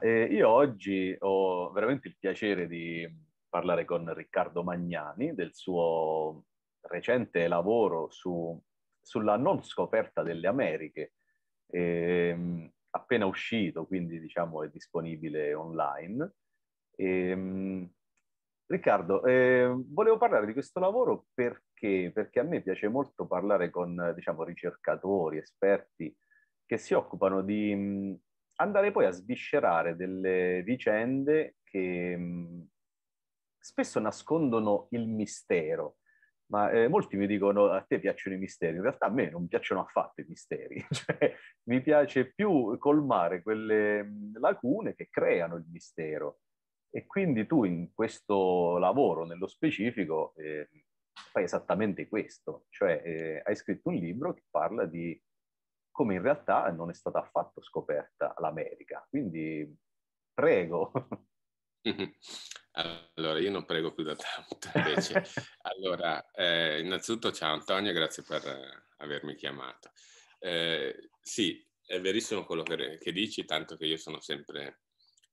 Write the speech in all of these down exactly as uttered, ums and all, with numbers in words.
E io oggi ho veramente il piacere di parlare con Riccardo Magnani del suo recente lavoro su, sulla non scoperta delle Americhe, eh, appena uscito, quindi diciamo è disponibile online. Eh, Riccardo, eh, volevo parlare di questo lavoro perché, perché a me piace molto parlare con, diciamo, ricercatori, esperti che si occupano di mh, andare poi a sviscerare delle vicende che mh, spesso nascondono il mistero. Ma eh, molti mi dicono: a te piacciono i misteri? In realtà a me non piacciono affatto i misteri, cioè, mi piace più colmare quelle lacune che creano il mistero. E quindi tu in questo lavoro, nello specifico, eh, fai esattamente questo, cioè eh, hai scritto un libro che parla di come in realtà non è stata affatto scoperta l'America. Quindi prego. Allora, io non prego più da tanto, invece. Allora, eh, innanzitutto ciao Antonio, grazie per avermi chiamato. Eh, sì, è verissimo quello che, che dici, tanto che io sono sempre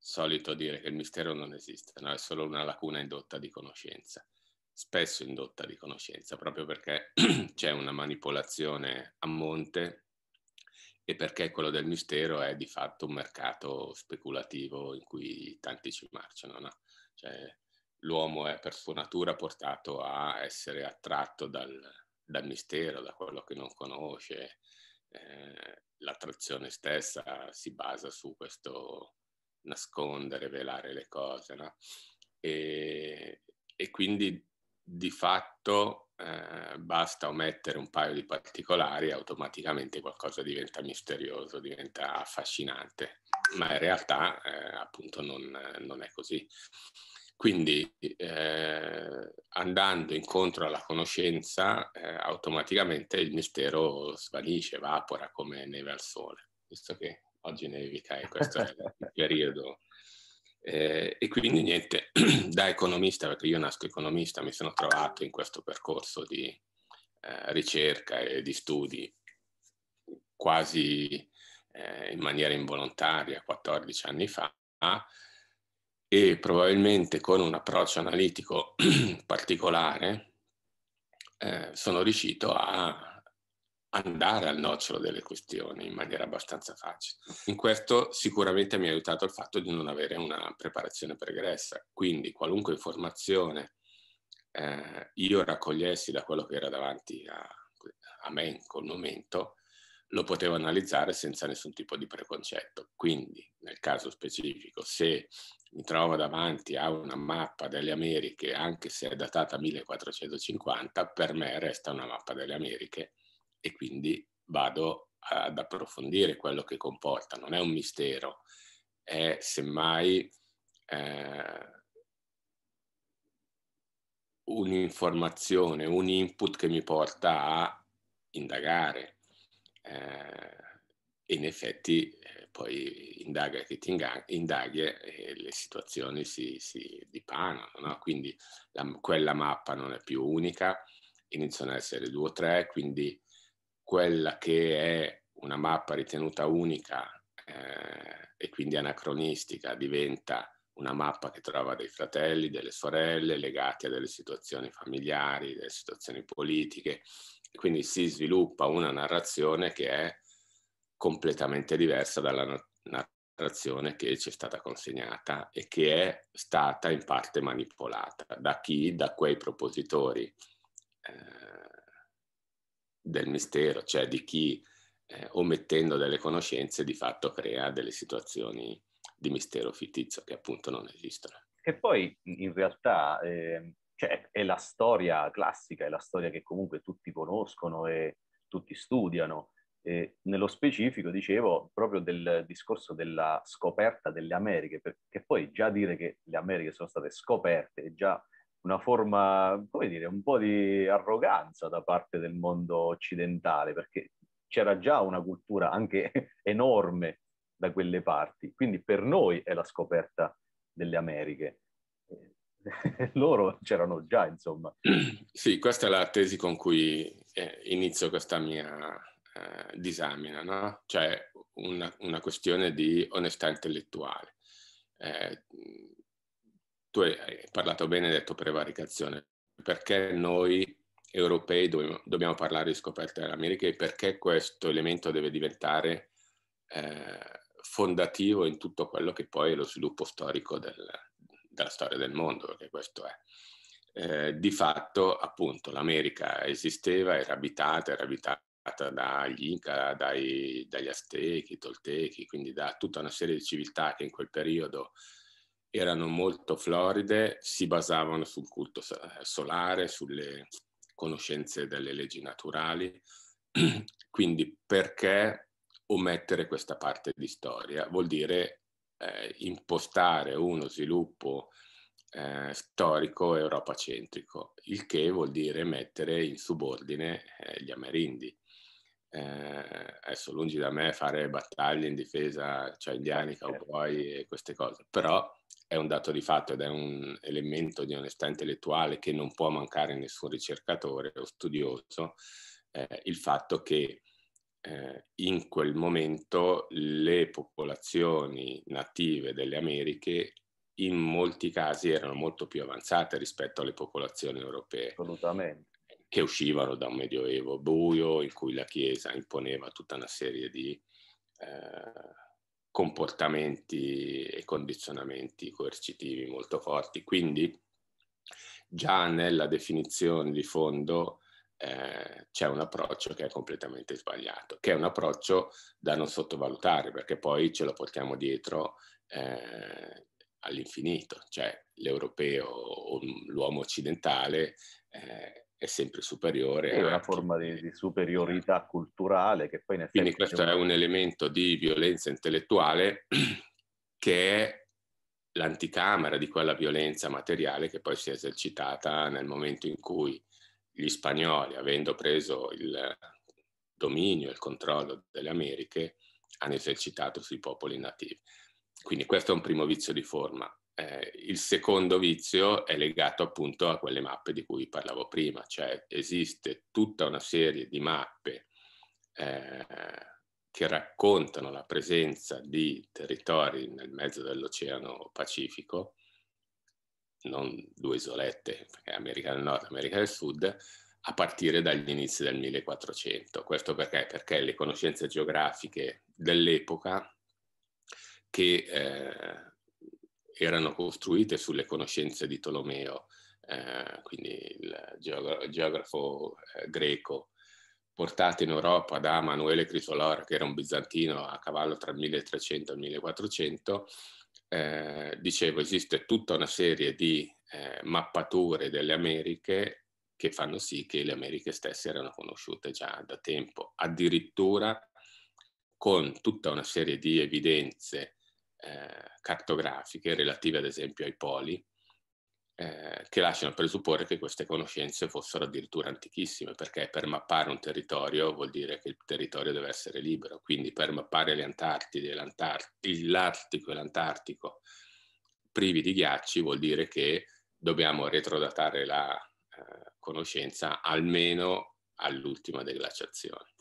solito dire che il mistero non esiste, no? È solo una lacuna indotta di conoscenza, spesso indotta di conoscenza, proprio perché c'è una manipolazione a monte e perché quello del mistero è di fatto un mercato speculativo in cui tanti ci marciano, no? Cioè, l'uomo è per sua natura portato a essere attratto dal, dal mistero, da quello che non conosce. Eh, l'attrazione stessa si basa su questo nascondere, velare le cose, no? E, e quindi di fatto eh, basta omettere un paio di particolari e automaticamente qualcosa diventa misterioso, diventa affascinante, ma in realtà eh, appunto non, non è così. Quindi eh, andando incontro alla conoscenza eh, automaticamente il mistero svanisce, evapora come neve al sole, visto che oggi nevica e questo è il periodo. Eh, e quindi niente, da economista, perché io nasco economista, mi sono trovato in questo percorso di eh, ricerca e di studi quasi eh, in maniera involontaria quattordici anni fa, e probabilmente con un approccio analitico particolare eh, sono riuscito a andare al nocciolo delle questioni in maniera abbastanza facile. In questo sicuramente mi ha aiutato il fatto di non avere una preparazione pregressa, quindi qualunque informazione eh, io raccogliessi da quello che era davanti a, a me in quel momento, lo potevo analizzare senza nessun tipo di preconcetto. Quindi nel caso specifico, se mi trovo davanti a una mappa delle Americhe, anche se è datata millequattrocentocinquanta, per me resta una mappa delle Americhe, e quindi vado ad approfondire quello che comporta. Non è un mistero, è semmai eh, un'informazione, un input che mi porta a indagare. Eh, in effetti eh, poi indaga che ti indaghi e le situazioni si, si dipanano, no? Quindi la, quella mappa non è più unica, iniziano ad essere due o tre, quindi quella che è una mappa ritenuta unica eh, e quindi anacronistica diventa una mappa che trova dei fratelli, delle sorelle, legati a delle situazioni familiari, delle situazioni politiche. Quindi si sviluppa una narrazione che è completamente diversa dalla narrazione che ci è stata consegnata e che è stata in parte manipolata da chi? Da quei propositori eh, del mistero, cioè di chi eh, omettendo delle conoscenze di fatto crea delle situazioni di mistero fittizio che appunto non esistono. E poi in realtà eh, cioè, è la storia classica, è la storia che comunque tutti conoscono e tutti studiano. E nello specifico dicevo proprio del discorso della scoperta delle Americhe, perché poi già dire che le Americhe sono state scoperte è già una forma, come dire, un po' di arroganza da parte del mondo occidentale, perché c'era già una cultura anche enorme da quelle parti. Quindi per noi è la scoperta delle Americhe. Loro c'erano già, insomma. Sì, questa è la tesi con cui eh, inizio questa mia eh, disamina, no? Cioè una, una questione di onestà intellettuale. eh, tu hai parlato bene, hai detto prevaricazione, perché noi europei dobbiamo, dobbiamo parlare di scoperta dell'America e perché questo elemento deve diventare eh, fondativo in tutto quello che poi è lo sviluppo storico del, della storia del mondo, perché questo è. Eh, di fatto, appunto, l'America esisteva, era abitata, era abitata dagli Inca, dai, dagli Aztechi, Toltechi, quindi da tutta una serie di civiltà che in quel periodo erano molto floride, si basavano sul culto solare, sulle conoscenze delle leggi naturali. Quindi perché omettere questa parte di storia? Vuol dire eh, impostare uno sviluppo Eh, storico europacentrico, il che vuol dire mettere in subordine eh, gli amerindi. Eh, adesso lungi da me fare battaglie in difesa, cioè indiani, cowboy e queste cose, però è un dato di fatto ed è un elemento di onestà intellettuale che non può mancare in nessun ricercatore o studioso, eh, il fatto che eh, in quel momento le popolazioni native delle Americhe in molti casi erano molto più avanzate rispetto alle popolazioni europee. Assolutamente. Che uscivano da un medioevo buio in cui la Chiesa imponeva tutta una serie di eh, comportamenti e condizionamenti coercitivi molto forti. Quindi già nella definizione di fondo eh, c'è un approccio che è completamente sbagliato, che è un approccio da non sottovalutare, perché poi ce lo portiamo dietro eh, all'infinito, cioè l'europeo o l'uomo occidentale eh, è sempre superiore. È una forma di, di superiorità culturale che poi in effetti... Quindi questo è un elemento di violenza intellettuale che è l'anticamera di quella violenza materiale che poi si è esercitata nel momento in cui gli spagnoli, avendo preso il dominio, il controllo delle Americhe, hanno esercitato sui popoli nativi. Quindi questo è un primo vizio di forma. Eh, il secondo vizio è legato appunto a quelle mappe di cui parlavo prima, cioè esiste tutta una serie di mappe eh, che raccontano la presenza di territori nel mezzo dell'Oceano Pacifico, non due isolette, perché America del Nord e America del Sud, a partire dagli inizi del millequattrocento. Questo perché? Perché le conoscenze geografiche dell'epoca che eh, erano costruite sulle conoscenze di Tolomeo, eh, quindi il geogra- geografo eh, greco, portate in Europa da Manuele Crisolore, che era un bizantino a cavallo tra il milletrecento e il millequattrocento, eh, dicevo, esiste tutta una serie di eh, mappature delle Americhe che fanno sì che le Americhe stesse erano conosciute già da tempo, addirittura con tutta una serie di evidenze Eh, cartografiche relative ad esempio ai poli eh, che lasciano presupporre che queste conoscenze fossero addirittura antichissime, perché per mappare un territorio vuol dire che il territorio deve essere libero, quindi per mappare le Antartide, l'Artico e l'Antartico privi di ghiacci vuol dire che dobbiamo retrodatare la eh, conoscenza almeno all'ultima deglaciazione.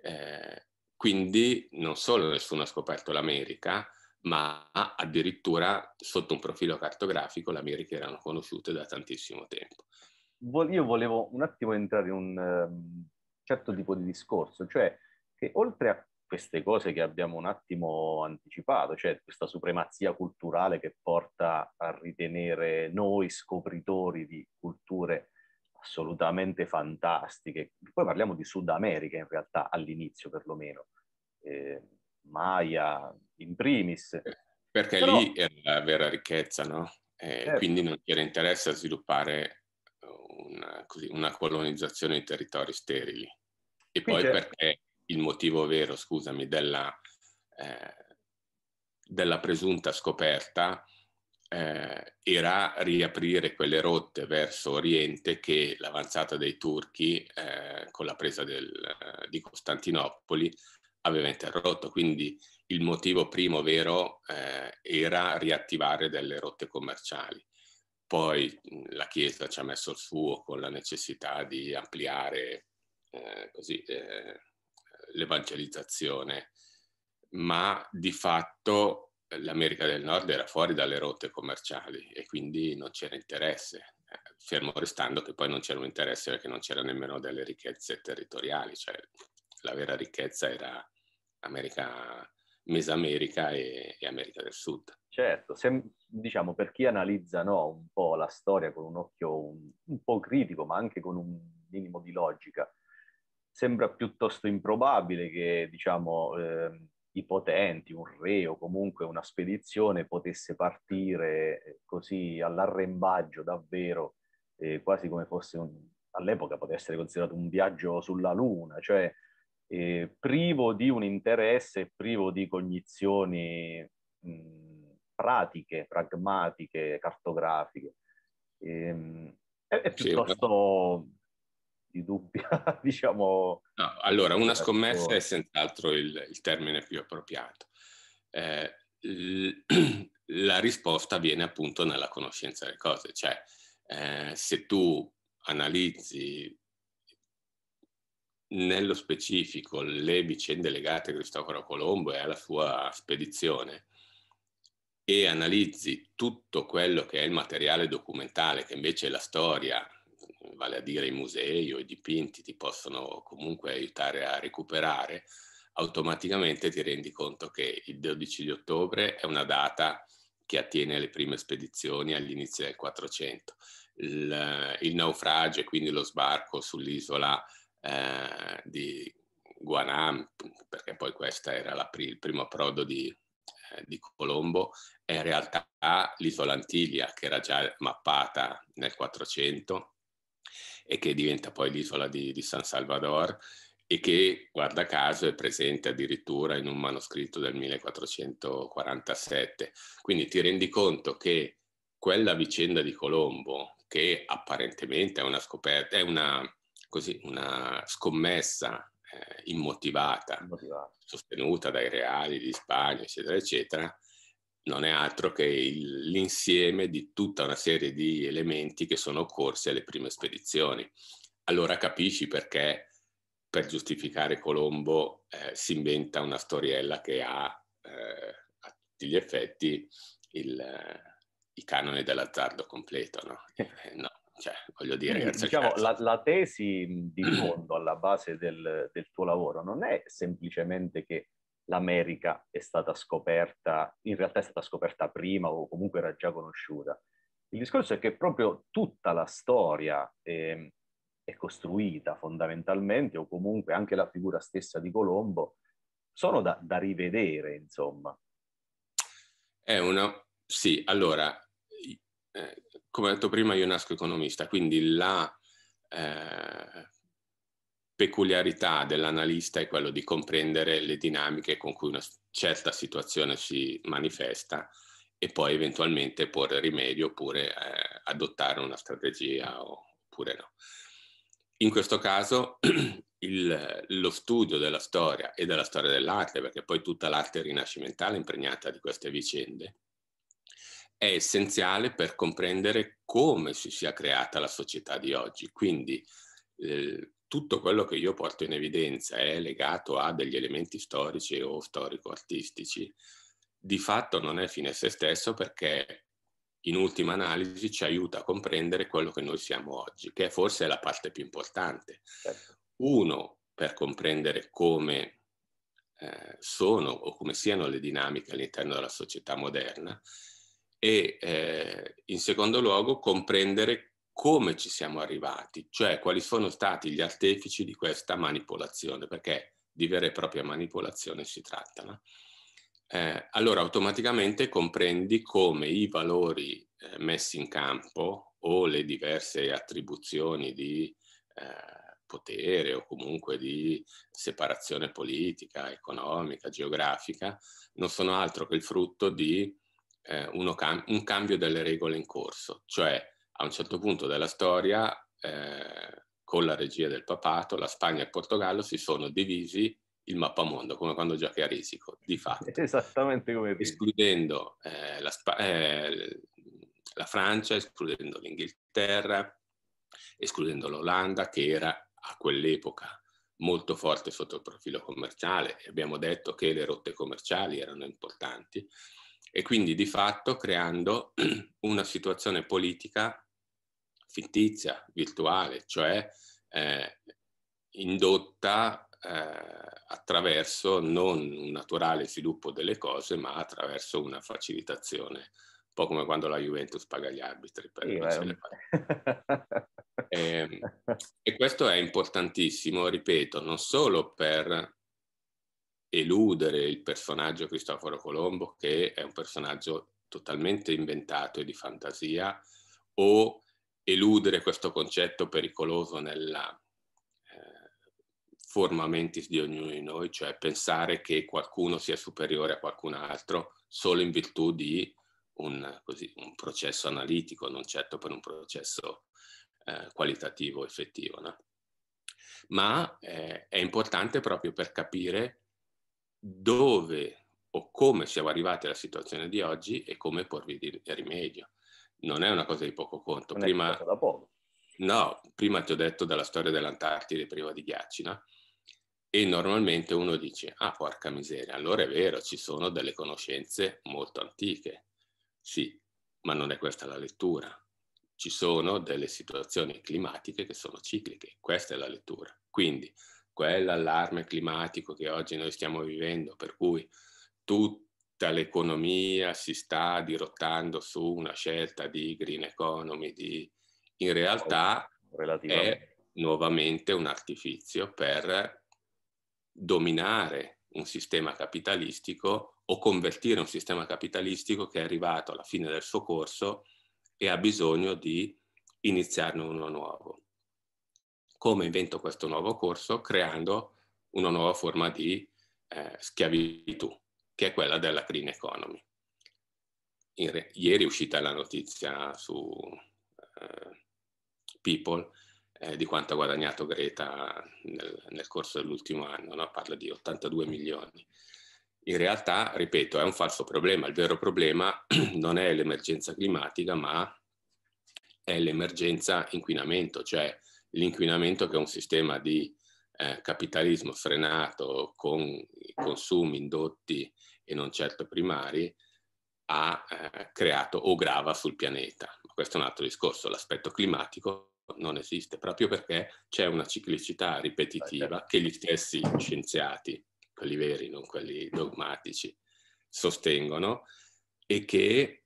Eh, quindi non solo nessuno ha scoperto l'America, ma addirittura sotto un profilo cartografico l'America erano conosciute da tantissimo tempo. Io volevo un attimo entrare in un certo tipo di discorso, cioè che oltre a queste cose che abbiamo un attimo anticipato, cioè questa supremazia culturale che porta a ritenere noi scopritori di culture assolutamente fantastiche, poi parliamo di Sud America in realtà all'inizio perlomeno, eh, Maya in primis. Perché però... lì era la vera ricchezza, no? Eh, certo. Quindi non c'era interesse a sviluppare una, così, una colonizzazione di territori sterili. E quindi poi certo. Perché il motivo vero, scusami, della, eh, della presunta scoperta eh, era riaprire quelle rotte verso Oriente che l'avanzata dei turchi eh, con la presa del, di Costantinopoli aveva interrotto, quindi il motivo primo vero eh, era riattivare delle rotte commerciali. Poi la Chiesa ci ha messo il suo con la necessità di ampliare eh, così, eh, l'evangelizzazione, ma di fatto l'America del Nord era fuori dalle rotte commerciali e quindi non c'era interesse, fermo restando che poi non c'era un interesse perché non c'era nemmeno delle ricchezze territoriali, cioè la vera ricchezza era America, Mesamerica e, e America del Sud. Certo, se, diciamo, per chi analizza, no, un po' la storia con un occhio un, un po' critico, ma anche con un minimo di logica, sembra piuttosto improbabile che, diciamo, eh, i potenti, un re o comunque una spedizione potesse partire così all'arrembaggio davvero, eh, quasi come fosse, un, all'epoca poteva essere considerato un viaggio sulla Luna, cioè eh, privo di un interesse, privo di cognizioni mh, pratiche, pragmatiche, cartografiche. E, è, è piuttosto... Sì, di dubbia, diciamo... No, allora, una scommessa è senz'altro il, il termine più appropriato. Eh, l- la risposta viene appunto nella conoscenza delle cose, cioè eh, se tu analizzi nello specifico le vicende legate a Cristoforo Colombo e alla sua spedizione e analizzi tutto quello che è il materiale documentale, che invece è la storia, vale a dire i musei o i dipinti ti possono comunque aiutare a recuperare, automaticamente ti rendi conto che il dodici di ottobre è una data che attiene alle prime spedizioni all'inizio del quattrocento. Il, il naufragio e quindi lo sbarco sull'isola eh, di Guanahani, perché poi questa era la pri- il primo approdo di, eh, di Colombo, è in realtà l'isola Antiglia che era già mappata nel quattrocento, e che diventa poi l'isola di, di San Salvador e che, guarda caso, è presente addirittura in un manoscritto del millequattrocentoquarantasette. Quindi ti rendi conto che quella vicenda di Colombo, che apparentemente è una scoperta, è una, così, una scommessa eh, immotivata, immotivata, sostenuta dai reali di Spagna, eccetera, eccetera, non è altro che il, l'insieme di tutta una serie di elementi che sono occorsi alle prime spedizioni. Allora capisci perché per giustificare Colombo eh, si inventa una storiella che ha eh, a tutti gli effetti il, eh, i canoni dell'azzardo completo, no? Eh, no, cioè, voglio dire... Quindi, diciamo, la, la tesi di fondo alla base del, del tuo lavoro non è semplicemente che l'America è stata scoperta, in realtà è stata scoperta prima o comunque era già conosciuta. Il discorso è che proprio tutta la storia eh, è costruita fondamentalmente, o comunque anche la figura stessa di Colombo, sono da, da rivedere, insomma. È una... Sì, allora, eh, come ho detto prima io nasco economista, quindi la... Eh, peculiarità dell'analista è quello di comprendere le dinamiche con cui una certa situazione si manifesta e poi eventualmente porre rimedio oppure eh, adottare una strategia oppure no. In questo caso il, lo studio della storia e della storia dell'arte, perché poi tutta l'arte rinascimentale è impregnata di queste vicende, è essenziale per comprendere come si sia creata la società di oggi. Quindi eh, tutto quello che io porto in evidenza è legato a degli elementi storici o storico-artistici, di fatto non è fine a se stesso perché in ultima analisi ci aiuta a comprendere quello che noi siamo oggi, che forse è la parte più importante. Uno, per comprendere come eh, sono o come siano le dinamiche all'interno della società moderna e eh, in secondo luogo comprendere come ci siamo arrivati, cioè quali sono stati gli artefici di questa manipolazione, perché di vera e propria manipolazione si tratta, no? Eh, allora automaticamente comprendi come i valori eh, messi in campo o le diverse attribuzioni di eh, potere o comunque di separazione politica, economica, geografica, non sono altro che il frutto di eh, uno cam- un cambio delle regole in corso, cioè a un certo punto della storia, eh, con la regia del papato, la Spagna e il Portogallo si sono divisi il mappamondo, come quando giochi a Risico, di fatto. Esattamente come escludendo eh, la, Sp- eh, la Francia, escludendo l'Inghilterra, escludendo l'Olanda, che era a quell'epoca molto forte sotto il profilo commerciale. Abbiamo detto che le rotte commerciali erano importanti. e quindi di fatto creando una situazione politica fittizia, virtuale, cioè eh, indotta eh, attraverso non un naturale sviluppo delle cose, ma attraverso una facilitazione, un po' come quando la Juventus paga gli arbitri per sì, le e, e questo è importantissimo, ripeto, non solo per eludere il personaggio Cristoforo Colombo, che è un personaggio totalmente inventato e di fantasia, o eludere questo concetto pericoloso nella eh, forma mentis di ognuno di noi, cioè pensare che qualcuno sia superiore a qualcun altro solo in virtù di un, così, un processo analitico, non certo per un processo eh, qualitativo effettivo, no? Ma eh, è importante proprio per capire dove o come siamo arrivati alla situazione di oggi e come porvi di rimedio. Non è una cosa di poco conto. Non prima, è da poco. No, prima ti ho detto della storia dell'Antartide priva di ghiacci, no? E normalmente uno dice, ah, porca miseria, allora è vero, ci sono delle conoscenze molto antiche. Sì, ma non è questa la lettura. Ci sono delle situazioni climatiche che sono cicliche, questa è la lettura. Quindi quell'allarme climatico che oggi noi stiamo vivendo, per cui tutti l'economia si sta dirottando su una scelta di green economy, di... in realtà è nuovamente un artificio per dominare un sistema capitalistico o convertire un sistema capitalistico che è arrivato alla fine del suo corso e ha bisogno di iniziarne uno nuovo. Come invento questo nuovo corso? Creando una nuova forma di eh, schiavitù, che è quella della green economy. Re, ieri è uscita la notizia su eh, People eh, di quanto ha guadagnato Greta nel, nel corso dell'ultimo anno, no? Parla di ottantadue milioni. In realtà, ripeto, è un falso problema. Il vero problema non è l'emergenza climatica, ma è l'emergenza inquinamento, cioè l'inquinamento che è un sistema di Eh, capitalismo frenato con i consumi indotti e non certo primari ha eh, creato o grava sul pianeta. Ma questo è un altro discorso, l'aspetto climatico non esiste proprio perché c'è una ciclicità ripetitiva che gli stessi scienziati, quelli veri, non quelli dogmatici, sostengono e che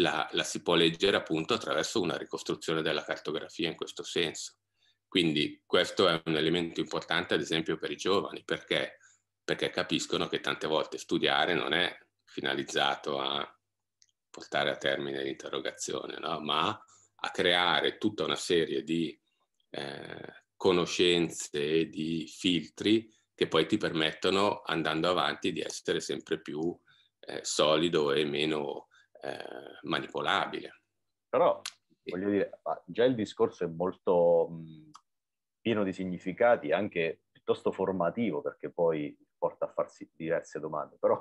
la, la si può leggere appunto attraverso una ricostruzione della cartografia in questo senso. Quindi questo è un elemento importante ad esempio per i giovani, perché? Perché capiscono che tante volte studiare non è finalizzato a portare a termine l'interrogazione, no? Ma a creare tutta una serie di eh, conoscenze e di filtri che poi ti permettono, andando avanti, di essere sempre più eh, solido e meno eh, manipolabile. Però voglio dire, già il discorso è molto mh, pieno di significati, anche piuttosto formativo, perché poi porta a farsi diverse domande, però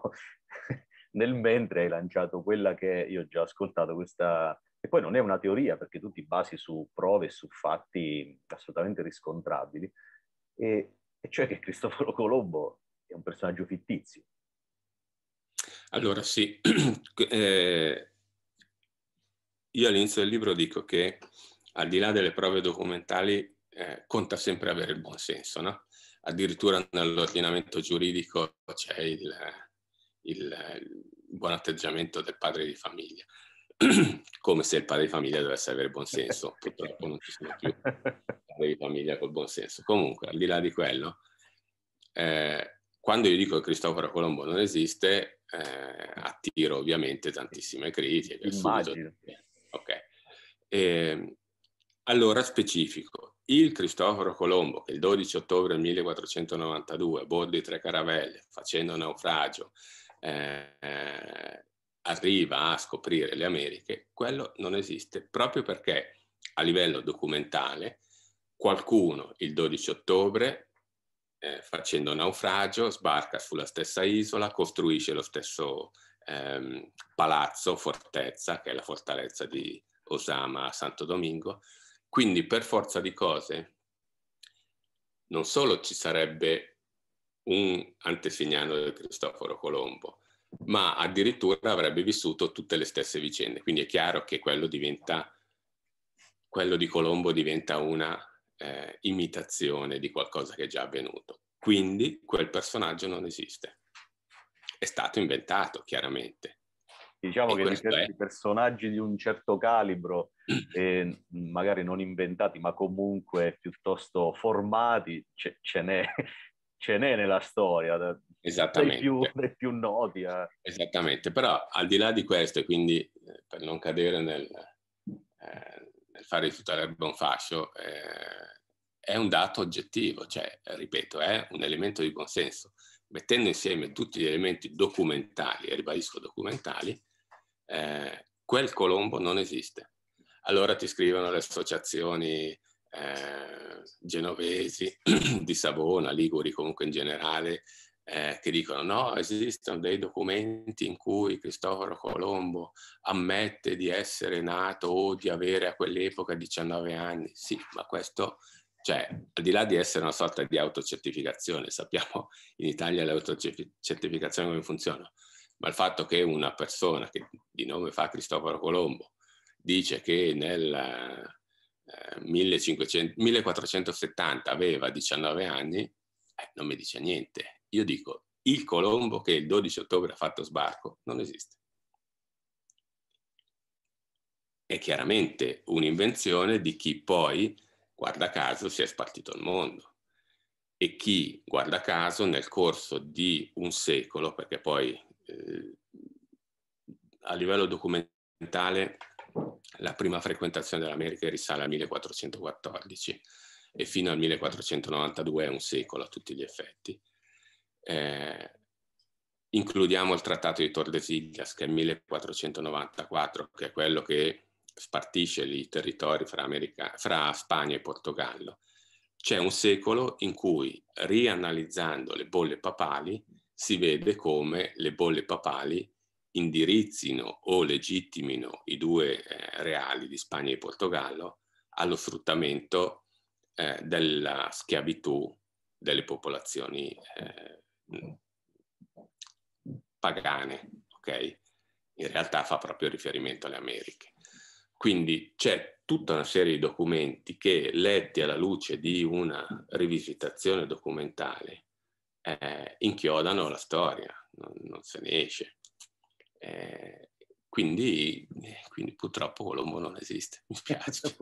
nel mentre hai lanciato quella che io ho già ascoltato, questa che poi non è una teoria, perché tu ti basi su prove e su fatti assolutamente riscontrabili, e, e cioè che Cristoforo Colombo è un personaggio fittizio. Allora sì, eh... Io all'inizio del libro dico che al di là delle prove documentali eh, conta sempre avere il buon senso, no? Addirittura nell'ordinamento giuridico c'è il, il, il buon atteggiamento del padre di famiglia, come se il padre di famiglia dovesse avere buon senso. Purtroppo non ci sono più padri di famiglia col buon senso. Comunque, al di là di quello, eh, quando io dico che Cristoforo Colombo non esiste, eh, attiro ovviamente tantissime critiche. Immagino. Okay. E, allora specifico, il Cristoforo Colombo che il dodici ottobre millequattrocentonovantadue a bordo di tre caravelle facendo naufragio eh, arriva a scoprire le Americhe, quello non esiste proprio perché a livello documentale qualcuno il dodici ottobre eh, facendo naufragio sbarca sulla stessa isola, costruisce lo stesso Ehm, palazzo, fortezza, che è la fortalezza di Osama a Santo Domingo. Quindi per forza di cose non solo ci sarebbe un antesignano del Cristoforo Colombo, ma addirittura avrebbe vissuto tutte le stesse vicende. Quindi è chiaro che quello diventa, quello di Colombo diventa una eh, imitazione di qualcosa che è già avvenuto. Quindi quel personaggio non esiste. È stato inventato, chiaramente. Diciamo e che certi è... personaggi di un certo calibro, eh, magari non inventati, ma comunque piuttosto formati, ce, ce n'è. Ce n'è nella storia, dei più, dei più noti. Eh. Esattamente, però al di là di questo, e quindi per non cadere nel, eh, nel fare di tutta l'erba un fascio, eh, è un dato oggettivo, cioè, ripeto, è un elemento di buonsenso. Mettendo insieme tutti gli elementi documentali, e ribadisco documentali, eh, quel Colombo non esiste. Allora ti scrivono le associazioni... Eh, genovesi, di Savona, liguri comunque in generale, eh, che dicono no, esistono dei documenti in cui Cristoforo Colombo ammette di essere nato o di avere a quell'epoca diciannove anni. Sì, ma questo, cioè, al di là di essere una sorta di autocertificazione, sappiamo in Italia le autocertificazioni come funzionano, ma il fatto che una persona che di nome fa Cristoforo Colombo dice che nel... millequattrocentosettanta aveva diciannove anni, eh, non mi dice niente. Io dico, il Colombo che il dodici ottobre ha fatto sbarco non esiste. È chiaramente un'invenzione di chi poi, guarda caso, si è spartito il mondo e chi, guarda caso, nel corso di un secolo, perché poi eh, a livello documentale la prima frequentazione dell'America risale al millequattrocentoquattordici e fino al millequattrocentonovantadue è un secolo a tutti gli effetti. Eh, includiamo il Trattato di Tordesillas, che è il millequattrocentonovantaquattro, che è quello che spartisce i territori fra, America, fra Spagna e Portogallo. C'è un secolo in cui, rianalizzando le bolle papali, si vede come le bolle papali indirizzino o legittimino i due eh, reali di Spagna e Portogallo allo sfruttamento eh, della schiavitù delle popolazioni eh, pagane, ok? In realtà fa proprio riferimento alle Americhe. Quindi c'è tutta una serie di documenti che, letti alla luce di una rivisitazione documentale, eh, inchiodano la storia, non, non se ne esce. Eh, quindi, quindi purtroppo Colombo non esiste, mi spiace.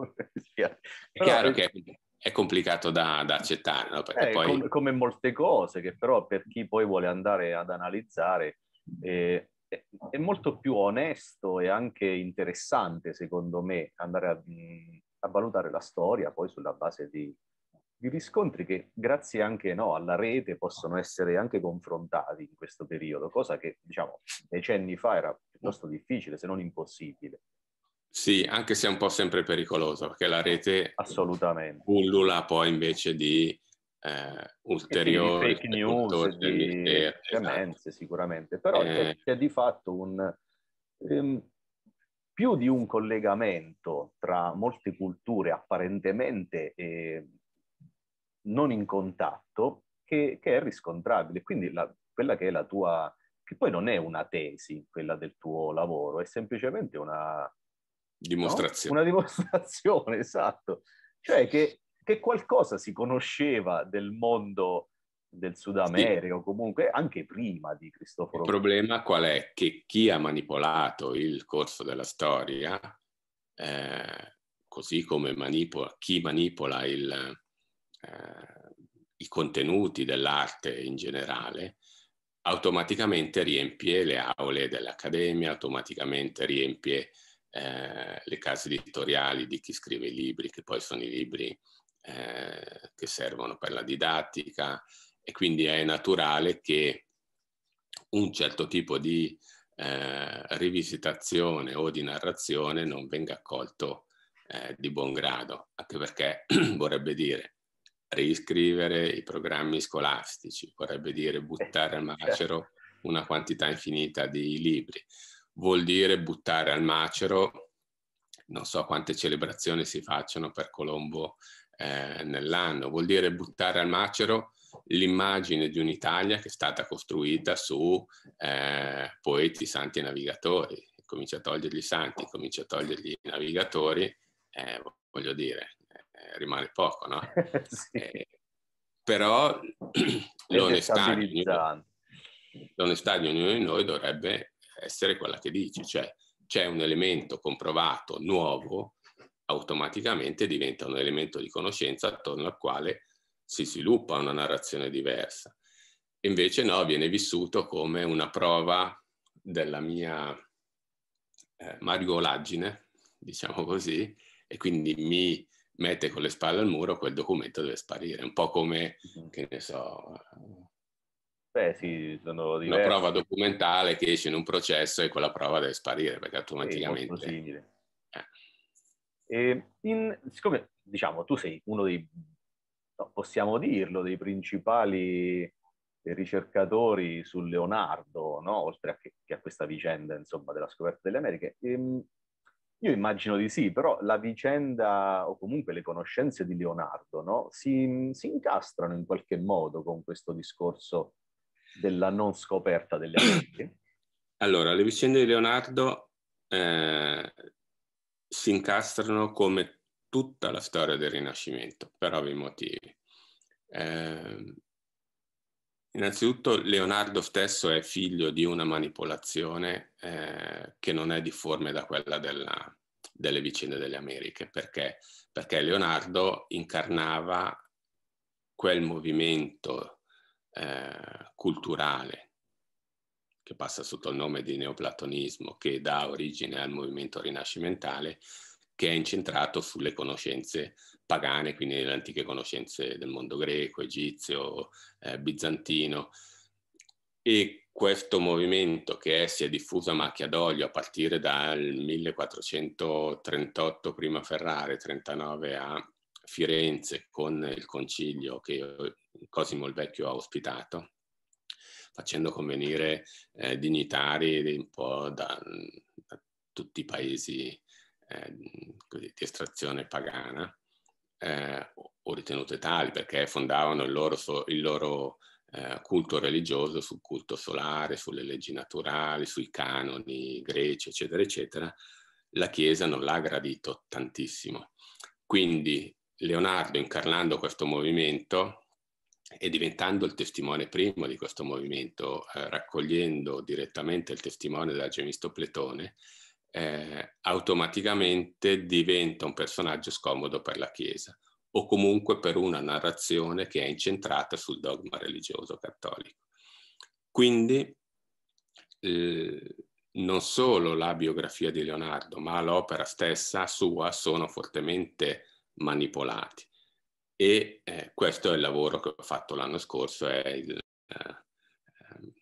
È chiaro che è complicato da, da accettare, no? Perché eh, poi... com- come molte cose che però per chi poi vuole andare ad analizzare eh, è, è molto più onesto e anche interessante, secondo me, andare a, a valutare la storia poi sulla base di, di riscontri che grazie anche no, alla rete possono essere anche confrontati in questo periodo, cosa che diciamo decenni fa era piuttosto difficile, se non impossibile. Sì, anche se è un po' sempre pericoloso, perché la rete assolutamente pullula poi invece di eh, ulteriori fake news, di demenze, esatto. Sicuramente, però eh... c'è, c'è di fatto un... Um, più di un collegamento tra molte culture apparentemente... Eh, non in contatto, che, che è riscontrabile. Quindi la, quella che è la tua, che poi non è una tesi, quella del tuo lavoro, è semplicemente una dimostrazione. No? Una dimostrazione, esatto. Cioè che, che qualcosa si conosceva del mondo del Sud America, sì. O comunque anche prima di Cristoforo. Il problema qual è? Che chi ha manipolato il corso della storia, eh, così come manipola, chi manipola il... i contenuti dell'arte in generale, automaticamente riempie le aule dell'accademia, automaticamente riempie eh, le case editoriali di chi scrive i libri, che poi sono i libri eh, che servono per la didattica, e quindi è naturale che un certo tipo di eh, rivisitazione o di narrazione non venga accolto eh, di buon grado, anche perché vorrebbe dire riscrivere i programmi scolastici, vorrebbe dire buttare al macero una quantità infinita di libri, vuol dire buttare al macero non so quante celebrazioni si facciano per Colombo eh, nell'anno, vuol dire buttare al macero l'immagine di un'Italia che è stata costruita su eh, poeti, santi e navigatori. Comincia a togliergli i santi, comincia a togliergli i navigatori, eh, voglio dire, eh, rimane poco, no? Sì. Eh, però l'onestà di, l'onestà di ognuno di noi dovrebbe essere quella che dice, cioè c'è un elemento comprovato, nuovo, automaticamente diventa un elemento di conoscenza attorno al quale si sviluppa una narrazione diversa. Invece no, viene vissuto come una prova della mia eh, mariolaggine, diciamo così, e quindi mi mette con le spalle al muro, quel documento deve sparire. Un po' come, che ne so, beh, sì, sono diversi. Una prova documentale che esce in un processo e quella prova deve sparire, perché automaticamente... Sì, E in, siccome diciamo tu sei uno dei, no, possiamo dirlo, dei principali ricercatori su Leonardo, no? Oltre a che, che a questa vicenda, insomma, della scoperta delle Americhe, ehm, io immagino di sì, però la vicenda o comunque le conoscenze di Leonardo, no? si, si incastrano in qualche modo con questo discorso della non scoperta delle Americhe? Allora, le vicende di Leonardo... Eh... si incastrano come tutta la storia del Rinascimento, per ovvi motivi. Eh, innanzitutto Leonardo stesso è figlio di una manipolazione eh, che non è difforme da quella della, delle vicende delle Americhe, perché, perché Leonardo incarnava quel movimento eh, culturale che passa sotto il nome di neoplatonismo, che dà origine al movimento rinascimentale, che è incentrato sulle conoscenze pagane, quindi le antiche conoscenze del mondo greco, egizio, eh, bizantino. E questo movimento, che è, si è diffuso a macchia d'olio a partire dal millequattrocentotrentotto prima a Ferrara, trentanove a Firenze, con il concilio che Cosimo il Vecchio ha ospitato, facendo convenire eh, dignitari un po' da, da tutti i paesi eh, di estrazione pagana, eh, o ritenute tali, perché fondavano il loro, so, il loro eh, culto religioso sul culto solare, sulle leggi naturali, sui canoni greci, eccetera, eccetera. La Chiesa non l'ha gradito tantissimo. Quindi Leonardo, incarnando questo movimento, e diventando il testimone primo di questo movimento, eh, raccogliendo direttamente il testimone da Gemisto Pletone, eh, automaticamente diventa un personaggio scomodo per la Chiesa, o comunque per una narrazione che è incentrata sul dogma religioso cattolico. Quindi eh, non solo la biografia di Leonardo, ma l'opera stessa sua sono fortemente manipolati. E eh, questo è il lavoro che ho fatto l'anno scorso, è il, eh, eh,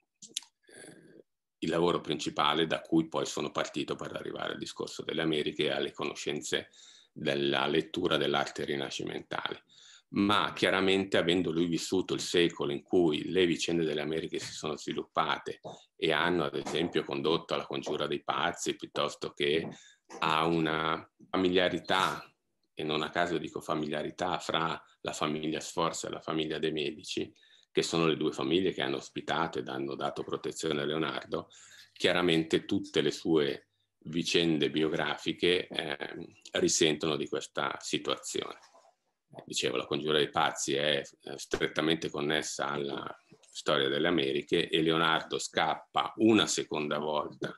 il lavoro principale da cui poi sono partito per arrivare al discorso delle Americhe e alle conoscenze della lettura dell'arte rinascimentale. Ma chiaramente, avendo lui vissuto il secolo in cui le vicende delle Americhe si sono sviluppate e hanno ad esempio condotto alla Congiura dei Pazzi, piuttosto che a una familiarità, e non a caso dico familiarità, fra la famiglia Sforza e la famiglia dei Medici, che sono le due famiglie che hanno ospitato ed hanno dato protezione a Leonardo, chiaramente tutte le sue vicende biografiche eh, risentono di questa situazione. Dicevo, la Congiura dei Pazzi è strettamente connessa alla storia delle Americhe, e Leonardo scappa una seconda volta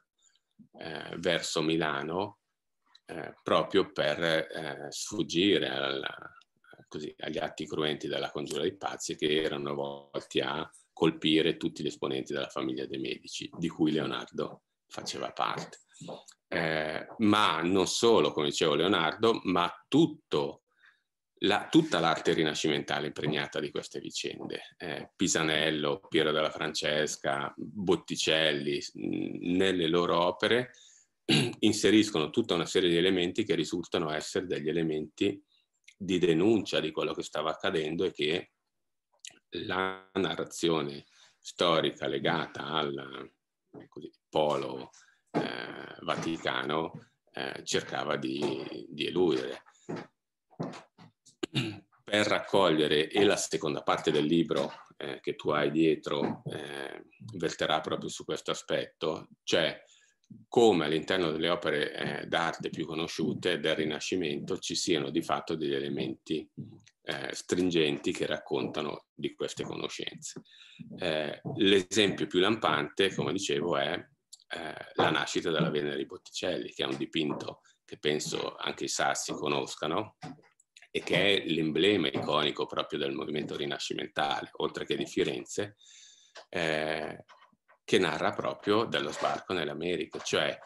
eh, verso Milano, Eh, proprio per eh, sfuggire alla, così, agli atti cruenti della Congiura dei Pazzi, che erano volti a colpire tutti gli esponenti della famiglia dei Medici, di cui Leonardo faceva parte. Eh, ma non solo, come dicevo, Leonardo, ma tutto la, tutta l'arte rinascimentale impregnata di queste vicende. Eh, Pisanello, Piero della Francesca, Botticelli, nelle loro opere inseriscono tutta una serie di elementi che risultano essere degli elementi di denuncia di quello che stava accadendo, e che la narrazione storica legata al così, polo eh, vaticano eh, cercava di, di eludere. Per raccogliere, e la seconda parte del libro eh, che tu hai dietro eh, verterà proprio su questo aspetto, cioè come all'interno delle opere eh, d'arte più conosciute del Rinascimento ci siano di fatto degli elementi eh, stringenti che raccontano di queste conoscenze. Eh, l'esempio più lampante, come dicevo, è eh, la nascita della Venere di Botticelli, che è un dipinto che penso anche i Sassi conoscano e che è l'emblema iconico proprio del movimento rinascimentale, oltre che di Firenze, eh, che narra proprio dello sbarco nell'America, cioè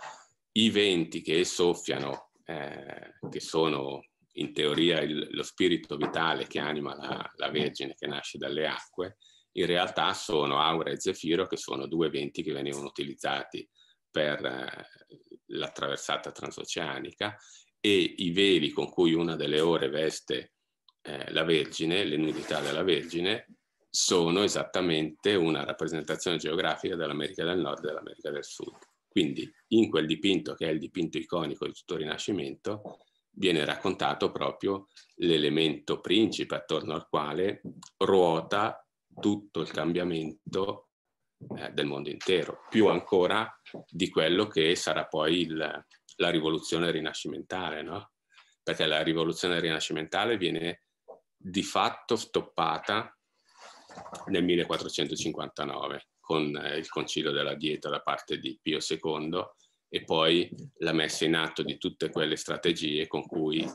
i venti che soffiano, eh, che sono in teoria il, lo spirito vitale che anima la, la Vergine che nasce dalle acque, in realtà sono Aura e Zefiro, che sono due venti che venivano utilizzati per eh, la traversata transoceanica, e i veli con cui una delle ore veste eh, la Vergine, le nudità della Vergine, sono esattamente una rappresentazione geografica dell'America del Nord e dell'America del Sud. Quindi in quel dipinto, che è il dipinto iconico di tutto il Rinascimento, viene raccontato proprio l'elemento principe attorno al quale ruota tutto il cambiamento eh, del mondo intero, più ancora di quello che sarà poi il, la rivoluzione rinascimentale, no? Perché la rivoluzione rinascimentale viene di fatto stoppata nel millequattrocentocinquantanove con il concilio della Dieta da parte di Pio secondo e poi la messa in atto di tutte quelle strategie con cui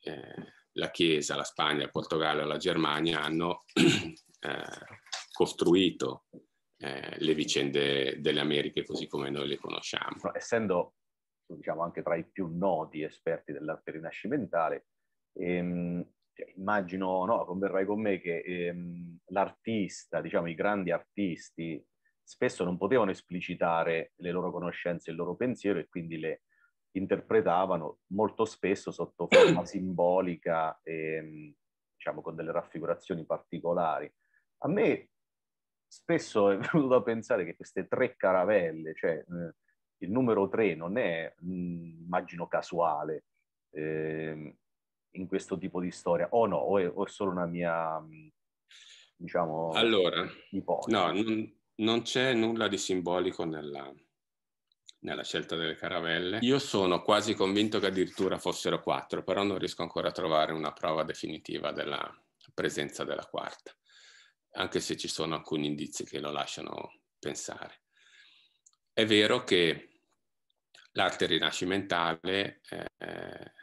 eh, la Chiesa, la Spagna, il Portogallo e la Germania hanno eh, costruito eh, le vicende delle Americhe così come noi le conosciamo. Essendo, diciamo, anche tra i più noti esperti dell'arte rinascimentale, ehm... immagino, no, converrai con me che ehm, l'artista, diciamo i grandi artisti, spesso non potevano esplicitare le loro conoscenze, il loro pensiero, e quindi le interpretavano molto spesso sotto forma simbolica, ehm, diciamo con delle raffigurazioni particolari. A me spesso è venuto a pensare che queste tre caravelle, cioè eh, il numero tre non è, mh, immagino, casuale, eh, in questo tipo di storia, o no, o è, o è solo una mia, diciamo, allora, ipotesi? No, non, non c'è nulla di simbolico nella, nella scelta delle caravelle. Io sono quasi convinto che addirittura fossero quattro, però non riesco ancora a trovare una prova definitiva della presenza della quarta, anche se ci sono alcuni indizi che lo lasciano pensare. È vero che l'arte rinascimentale eh,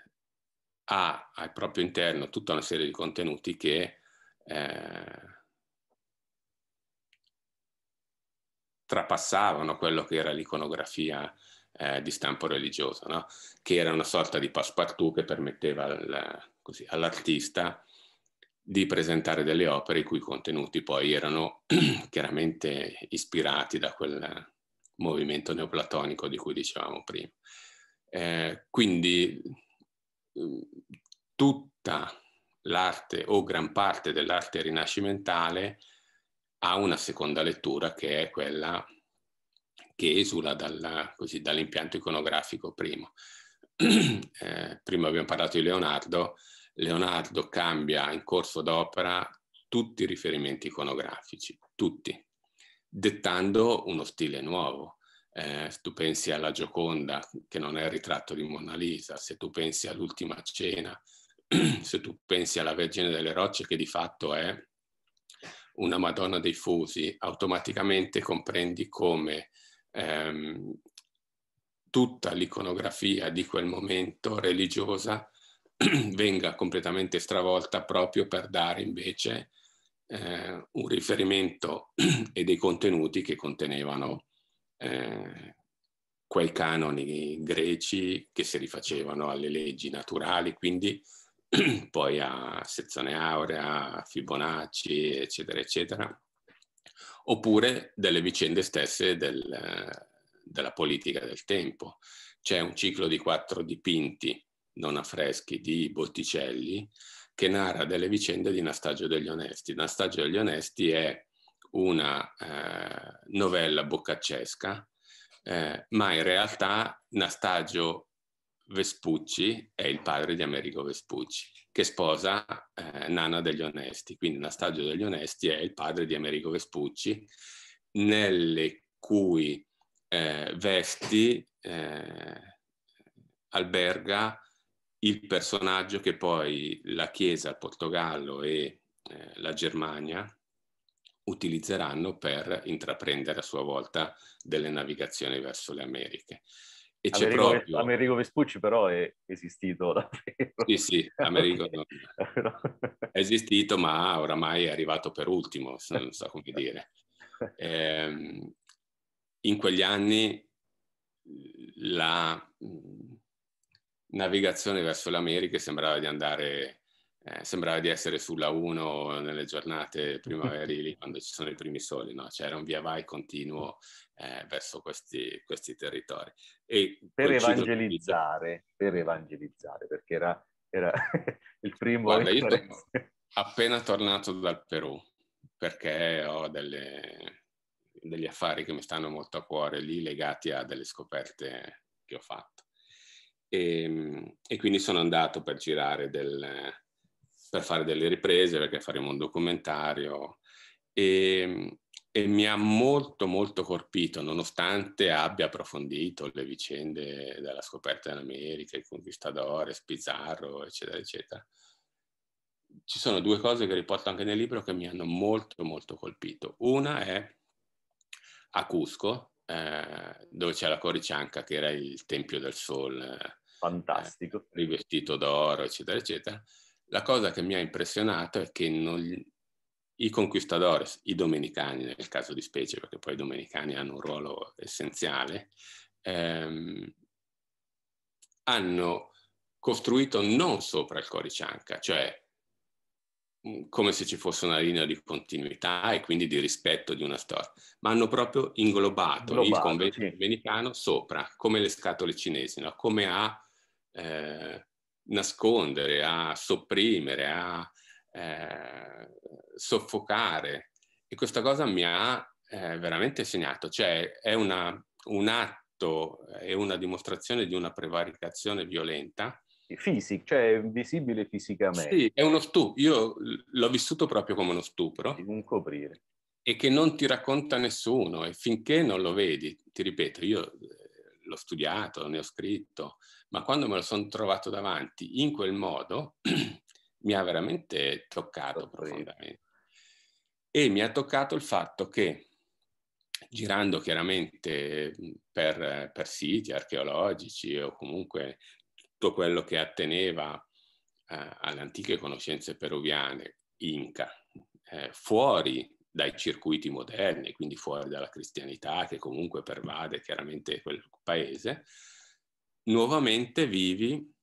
ha al proprio interno tutta una serie di contenuti che eh, trapassavano quello che era l'iconografia eh, di stampo religioso, no? Che era una sorta di passepartout che permetteva al, all'artista di presentare delle opere i cui contenuti poi erano chiaramente ispirati da quel movimento neoplatonico di cui dicevamo prima. Eh, quindi tutta l'arte o gran parte dell'arte rinascimentale ha una seconda lettura, che è quella che esula dall'impianto iconografico primo. Eh, prima abbiamo parlato di Leonardo. Leonardo cambia in corso d'opera tutti i riferimenti iconografici, tutti, dettando uno stile nuovo. Eh, se tu pensi alla Gioconda, che non è il ritratto di Mona Lisa, se tu pensi all'Ultima Cena, se tu pensi alla Vergine delle Rocce, che di fatto è una Madonna dei Fusi, automaticamente comprendi come ehm, tutta l'iconografia di quel momento religiosa venga completamente stravolta proprio per dare invece eh, un riferimento e dei contenuti che contenevano Eh, quei canoni greci che si rifacevano alle leggi naturali, quindi poi a sezione aurea, a Fibonacci, eccetera, eccetera, oppure delle vicende stesse del, della politica del tempo. C'è un ciclo di quattro dipinti non affreschi di Botticelli che narra delle vicende di Nastagio degli Onesti. Nastagio degli Onesti è una eh, novella boccaccesca, eh, ma in realtà Nastagio Vespucci è il padre di Amerigo Vespucci, che sposa eh, Nana degli Onesti, quindi Nastagio degli Onesti è il padre di Amerigo Vespucci, nelle cui eh, vesti eh, alberga il personaggio che poi la Chiesa, il Portogallo e eh, la Germania utilizzeranno per intraprendere a sua volta delle navigazioni verso le Americhe. E Amerigo, proprio... Amerigo Vespucci però è esistito davvero. Sì, sì, Amerigo è esistito, ma oramai è arrivato per ultimo, non so come dire. Eh, in quegli anni la navigazione verso l'America sembrava di andare, eh, sembrava di essere sulla uno nelle giornate primaverili, quando ci sono i primi soli, no? C'era un via vai continuo eh, verso questi, questi territori. E per evangelizzare, per evangelizzare, perché era, era il primo... Guarda, io sono appena tornato dal Perù, perché ho delle, degli affari che mi stanno molto a cuore lì, legati a delle scoperte che ho fatto. E, e quindi sono andato per girare, del, per fare delle riprese, perché faremo un documentario. E, e mi ha molto, molto colpito, nonostante abbia approfondito le vicende della scoperta dell'America, il Conquistadores, Pizarro, eccetera, eccetera. Ci sono due cose che riporto anche nel libro che mi hanno molto molto colpito. Una è a Cusco, eh, dove c'è la Coricianca, che era il Tempio del Sole, fantastico, eh, rivestito d'oro, eccetera, eccetera. La cosa che mi ha impressionato è che non gli... i conquistadores, i domenicani nel caso di specie, perché poi i domenicani hanno un ruolo essenziale, ehm, hanno costruito non sopra il Coricianca, cioè come se ci fosse una linea di continuità e quindi di rispetto di una storia, ma hanno proprio inglobato, inglobato il convento sì. domenicano sopra, come le scatole cinesi, no? Come a eh, nascondere, a sopprimere, a eh, soffocare. E questa cosa mi ha eh, veramente segnato, cioè è una, un atto, è una dimostrazione di una prevaricazione violenta fisico, cioè visibile fisicamente. Sì, è uno stupro. Io l'ho vissuto proprio come uno stupro. Un coprire. E che non ti racconta nessuno, e finché non lo vedi, ti ripeto, io l'ho studiato, ne ho scritto, ma quando me lo sono trovato davanti in quel modo mi ha veramente toccato coprire. Profondamente. E mi ha toccato il fatto che, girando chiaramente per, per siti archeologici o comunque tutto quello che atteneva eh, alle antiche conoscenze peruviane, Inca, eh, fuori dai circuiti moderni, quindi fuori dalla cristianità che comunque pervade chiaramente quel paese, nuovamente vivi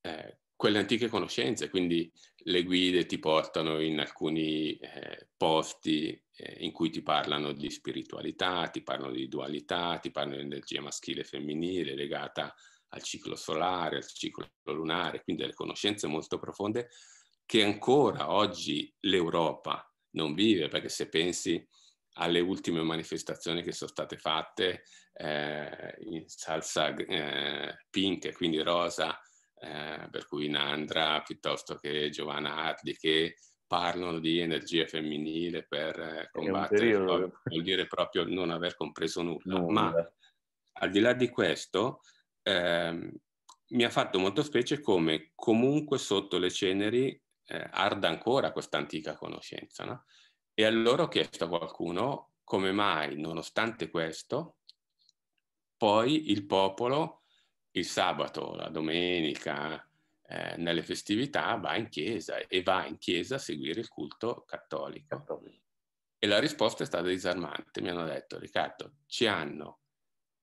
eh, quelle antiche conoscenze, quindi le guide ti portano in alcuni eh, posti eh, in cui ti parlano di spiritualità, ti parlano di dualità, ti parlano di energia maschile e femminile legata al ciclo solare, al ciclo lunare, quindi delle conoscenze molto profonde che ancora oggi l'Europa non vive, perché se pensi alle ultime manifestazioni che sono state fatte eh, in salsa eh, pink, quindi rosa, eh, per cui Nandra piuttosto che Giovanna Hardy, che parlano di energia femminile per eh, combattere, vuol dire proprio non aver compreso nulla. nulla. Ma al di là di questo, Eh, mi ha fatto molto specie come comunque sotto le ceneri eh, arda ancora questa antica conoscenza, no? E allora ho chiesto a qualcuno come mai, nonostante questo, poi il popolo il sabato, la domenica, eh, nelle festività va in chiesa e va in chiesa a seguire il culto cattolico. cattolico. E la risposta è stata disarmante. Mi hanno detto: Riccardo, ci hanno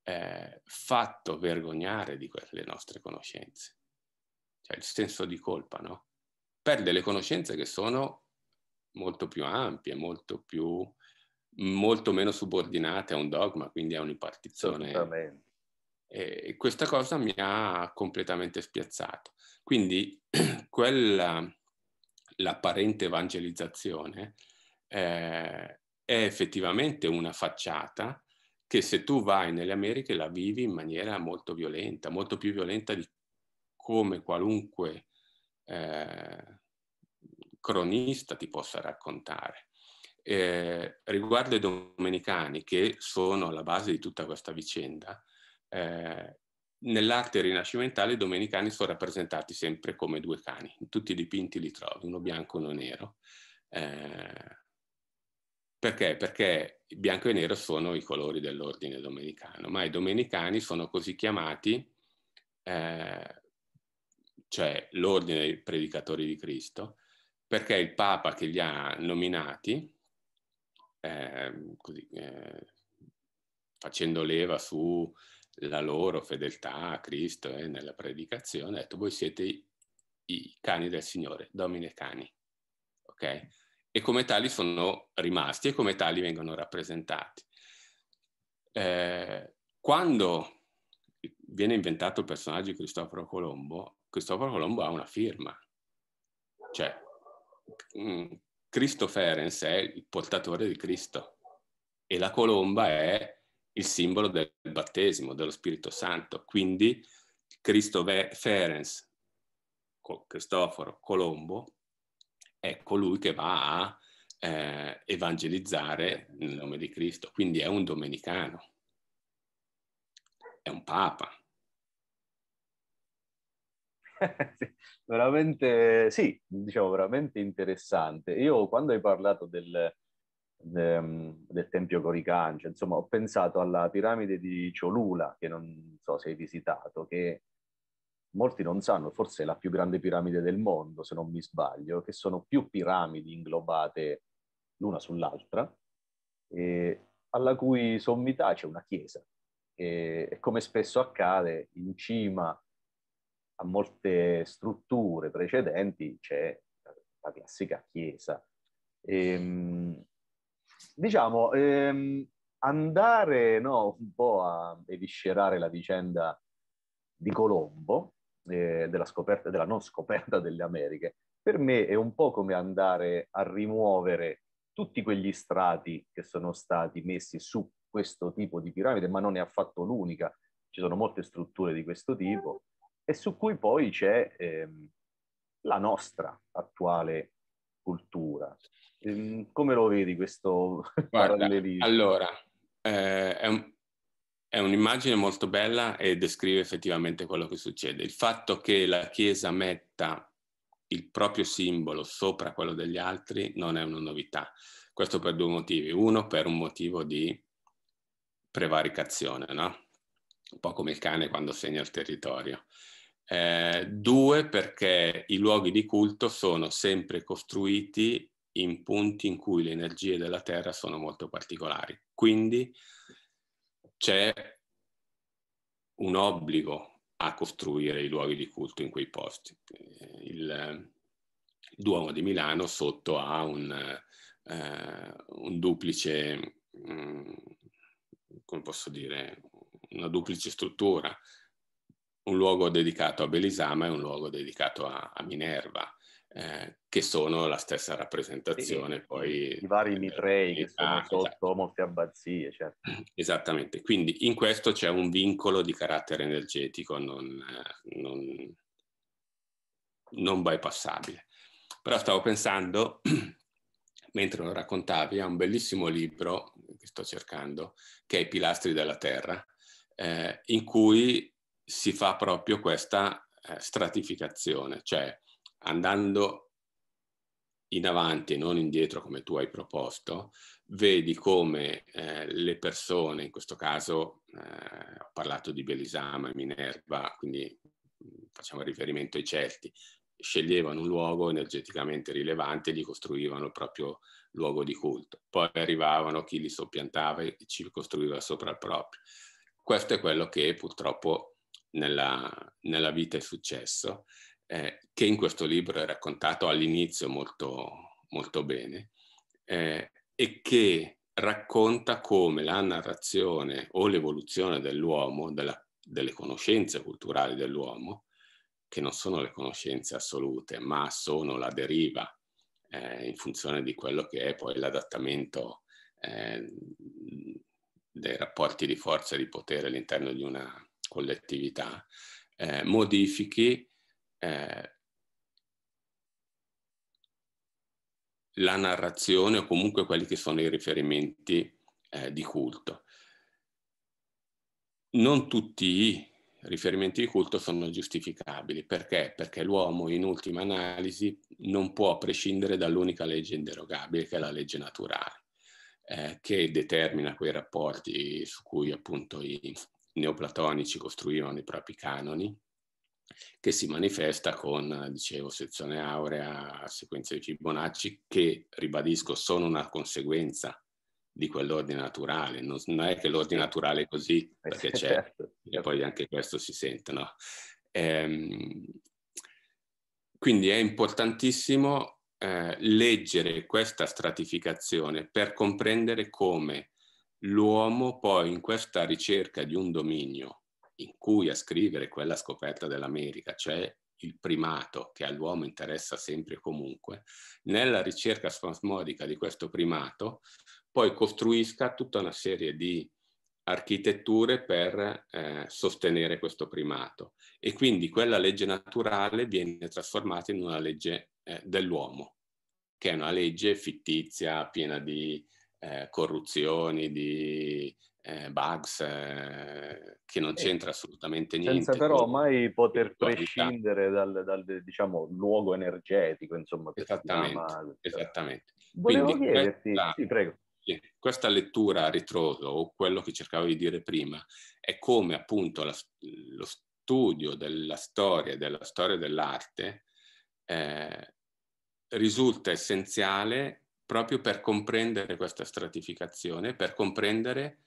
Eh, fatto vergognare di quelle nostre conoscenze, cioè il senso di colpa, no? Per delle conoscenze che sono molto più ampie, molto più, molto meno subordinate a un dogma, quindi a un'impartizione. E questa cosa mi ha completamente spiazzato. Quindi quella, l'apparente evangelizzazione eh, è effettivamente una facciata che se tu vai nelle Americhe la vivi in maniera molto violenta, molto più violenta di come qualunque eh, cronista ti possa raccontare. Eh, riguardo ai domenicani, che sono la base di tutta questa vicenda, eh, nell'arte rinascimentale i domenicani sono rappresentati sempre come due cani. In tutti i dipinti li trovi, uno bianco e uno nero. Eh, perché? Perché bianco e nero sono i colori dell'ordine domenicano, ma i domenicani sono così chiamati, eh, cioè l'ordine dei predicatori di Cristo, perché il Papa che li ha nominati, eh, così, eh, facendo leva su... la loro fedeltà a Cristo eh, nella predicazione, ha detto: voi siete i, i cani del Signore, domine cani, ok? E come tali sono rimasti e come tali vengono rappresentati. Eh, quando viene inventato il personaggio di Cristoforo Colombo, Cristoforo Colombo ha una firma, cioè mh, Cristoferens è il portatore di Cristo e la colomba è il simbolo del battesimo, dello Spirito Santo. Quindi Cristoferens, Cristoforo Colombo, è colui che va a eh, evangelizzare nel nome di Cristo, quindi è un domenicano, è un papa. Sì, veramente, sì, diciamo veramente interessante. Io quando hai parlato del... del tempio Coricianca, insomma ho pensato alla piramide di Cholula, che non so se hai visitato, che molti non sanno, forse è la più grande piramide del mondo, se non mi sbaglio, che sono più piramidi inglobate l'una sull'altra, e alla cui sommità c'è una chiesa, e, e come spesso accade, in cima a molte strutture precedenti c'è la classica chiesa. E, diciamo, ehm, andare no, un po' a eviscerare la vicenda di Colombo, eh, della scoperta, della non scoperta delle Americhe, per me è un po' come andare a rimuovere tutti quegli strati che sono stati messi su questo tipo di piramide, ma non è affatto l'unica, ci sono molte strutture di questo tipo, e su cui poi c'è ehm, la nostra attuale cultura. Come lo vedi questo parallelismo? Allora, eh, è un, è un'immagine molto bella e descrive effettivamente quello che succede. Il fatto che la Chiesa metta il proprio simbolo sopra quello degli altri non è una novità. Questo per due motivi. Uno, per un motivo di prevaricazione, no? Un po' come il cane quando segna il territorio. Eh, due, perché i luoghi di culto sono sempre costruiti in punti in cui le energie della Terra sono molto particolari. Quindi c'è un obbligo a costruire i luoghi di culto in quei posti. Il Duomo di Milano sotto ha un, eh, un duplice, mh, come posso dire, una duplice struttura. Un luogo dedicato a Belisama e un luogo dedicato a, a Minerva. Eh, che sono la stessa rappresentazione, sì, poi i vari mitrei che sono sotto, esatto. Molte abbazie, certo. Esattamente, quindi in questo c'è un vincolo di carattere energetico non, non, non bypassabile. Però stavo pensando, mentre lo raccontavi, a un bellissimo libro che sto cercando, che è I pilastri della terra, eh, in cui si fa proprio questa eh, stratificazione, cioè andando in avanti e non indietro come tu hai proposto, vedi come eh, le persone, in questo caso eh, ho parlato di Belisama e Minerva, quindi facciamo riferimento ai Celti, sceglievano un luogo energeticamente rilevante e gli costruivano il proprio luogo di culto. Poi arrivavano chi li soppiantava e ci costruiva sopra il proprio. Questo è quello che purtroppo nella, nella vita è successo. Eh, che in questo libro è raccontato all'inizio molto, molto bene, eh, e che racconta come la narrazione o l'evoluzione dell'uomo, delle conoscenze culturali dell'uomo, che non sono le conoscenze assolute, ma sono la deriva eh, in funzione di quello che è poi l'adattamento eh, dei rapporti di forza e di potere all'interno di una collettività, eh, modifichi eh, la narrazione o comunque quelli che sono i riferimenti eh, di culto. Non tutti i riferimenti di culto sono giustificabili. Perché? Perché l'uomo in ultima analisi non può prescindere dall'unica legge inderogabile, che è la legge naturale, eh, che determina quei rapporti su cui appunto i neoplatonici costruivano i propri canoni, che si manifesta con, dicevo, sezione aurea, sequenze di Fibonacci, che, ribadisco, sono una conseguenza di quell'ordine naturale. Non è che l'ordine naturale è così, perché c'è, e poi anche questo si sente, no? Ehm, quindi è importantissimo eh, leggere questa stratificazione per comprendere come l'uomo poi, in questa ricerca di un dominio in cui ascrivere quella scoperta dell'America, cioè il primato che all'uomo interessa sempre e comunque, nella ricerca spasmodica di questo primato poi costruisca tutta una serie di architetture per eh, sostenere questo primato, e quindi quella legge naturale viene trasformata in una legge eh, dell'uomo, che è una legge fittizia, piena di eh, corruzioni, di eh, bugs, eh, che non c'entra assolutamente niente. Senza però mai poter prescindere dal, dal, diciamo, luogo energetico, insomma. Esattamente, chiama... esattamente. Volevo quindi chiederti, questa... sì, prego. Questa lettura a ritroso, o quello che cercavo di dire prima, è come appunto la, lo studio della storia e della storia dell'arte eh, risulta essenziale proprio per comprendere questa stratificazione, per comprendere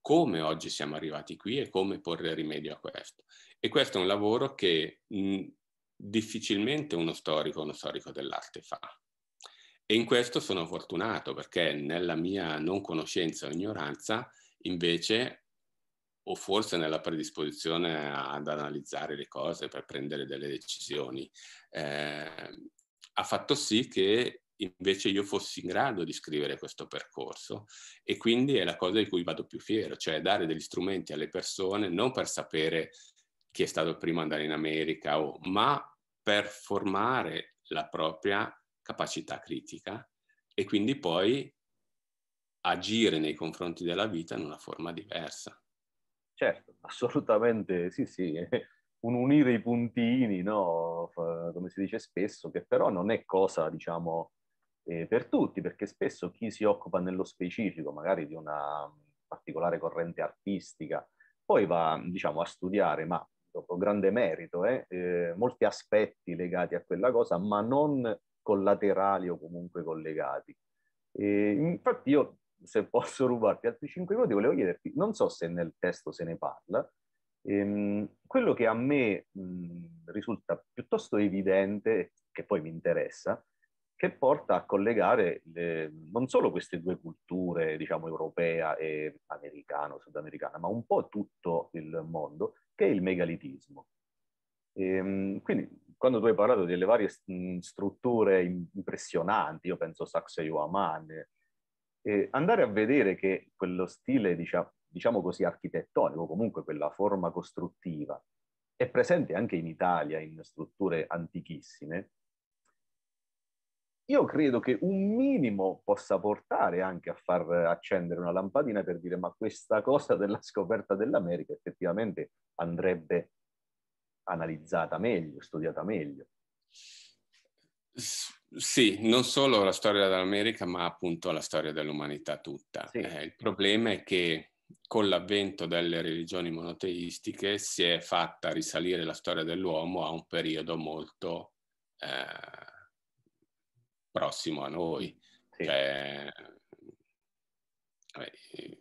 come oggi siamo arrivati qui e come porre rimedio a questo. E questo è un lavoro che mh, difficilmente uno storico, uno storico dell'arte fa. E in questo sono fortunato, perché nella mia non conoscenza o ignoranza, invece, o forse nella predisposizione ad analizzare le cose per prendere delle decisioni, eh, ha fatto sì che invece io fossi in grado di scrivere questo percorso, e quindi è la cosa di cui vado più fiero, cioè dare degli strumenti alle persone, non per sapere chi è stato il primo ad andare in America, o, ma per formare la propria capacità critica e quindi poi agire nei confronti della vita in una forma diversa. Certo, assolutamente sì, sì, un unire i puntini, no? Come si dice spesso, che però non è cosa, diciamo, eh, per tutti, perché spesso chi si occupa nello specifico magari di una particolare corrente artistica poi va, diciamo, a studiare, ma dopo grande merito, eh, eh, molti aspetti legati a quella cosa, ma non collaterali o comunque collegati. E infatti io, se posso rubarti altri cinque minuti, volevo chiederti, non so se nel testo se ne parla, ehm, quello che a me mh, risulta piuttosto evidente, che poi mi interessa, che porta a collegare le, non solo queste due culture, diciamo europea e americana o sudamericana, ma un po' tutto il mondo, che è il megalitismo. Ehm, quindi quando tu hai parlato delle varie strutture impressionanti, io penso Sacsayhuamán, eh, andare a vedere che quello stile, diciamo, diciamo così, architettonico, comunque quella forma costruttiva, è presente anche in Italia in strutture antichissime, io credo che un minimo possa portare anche a far accendere una lampadina per dire, ma questa cosa della scoperta dell'America effettivamente andrebbe analizzata meglio, studiata meglio. Sì, non solo la storia dell'America, ma appunto la storia dell'umanità tutta. Sì. Eh, il problema è che con l'avvento delle religioni monoteistiche si è fatta risalire la storia dell'uomo a un periodo molto eh, prossimo a noi. Sì. Cioè, eh,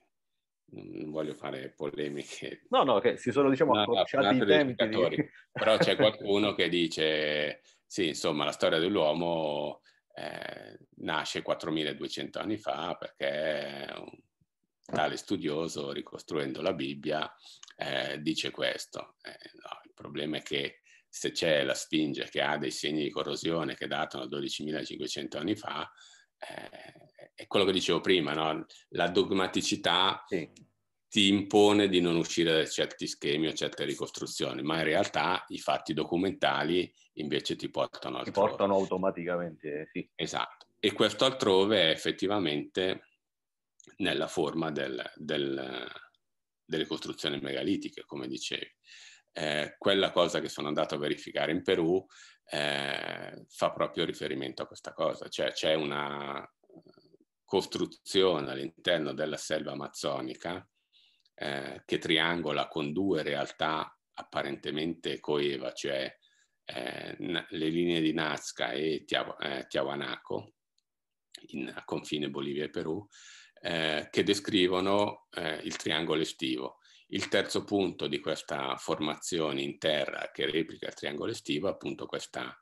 non voglio fare polemiche. No, no, che si sono, diciamo, accorciati i tempi. Di... Però c'è qualcuno che dice, sì, insomma, la storia dell'uomo eh, nasce quattromiladuecento anni fa, perché un tale studioso, ricostruendo la Bibbia, eh, dice questo. Eh, no, il problema è che se c'è la Sfinge che ha dei segni di corrosione che datano dodicimilacinquecento anni fa, Eh, è quello che dicevo prima, no? La dogmaticità, sì, ti impone di non uscire da certi schemi o certe ricostruzioni, ma in realtà i fatti documentali invece ti portano altrove. Ti portano automaticamente, sì. Esatto. E questo altrove è effettivamente nella forma del, del, delle costruzioni megalitiche, come dicevi. Eh, quella cosa che sono andato a verificare in Perù eh, fa proprio riferimento a questa cosa, cioè c'è una costruzione all'interno della selva amazzonica Eh, che triangola con due realtà apparentemente coeva, cioè eh, le linee di Nazca e Tia- eh, Tiahuanaco, in, a confine Bolivia e Perù, eh, che descrivono eh, il triangolo estivo. Il terzo punto di questa formazione in terra che replica il triangolo estivo è appunto questa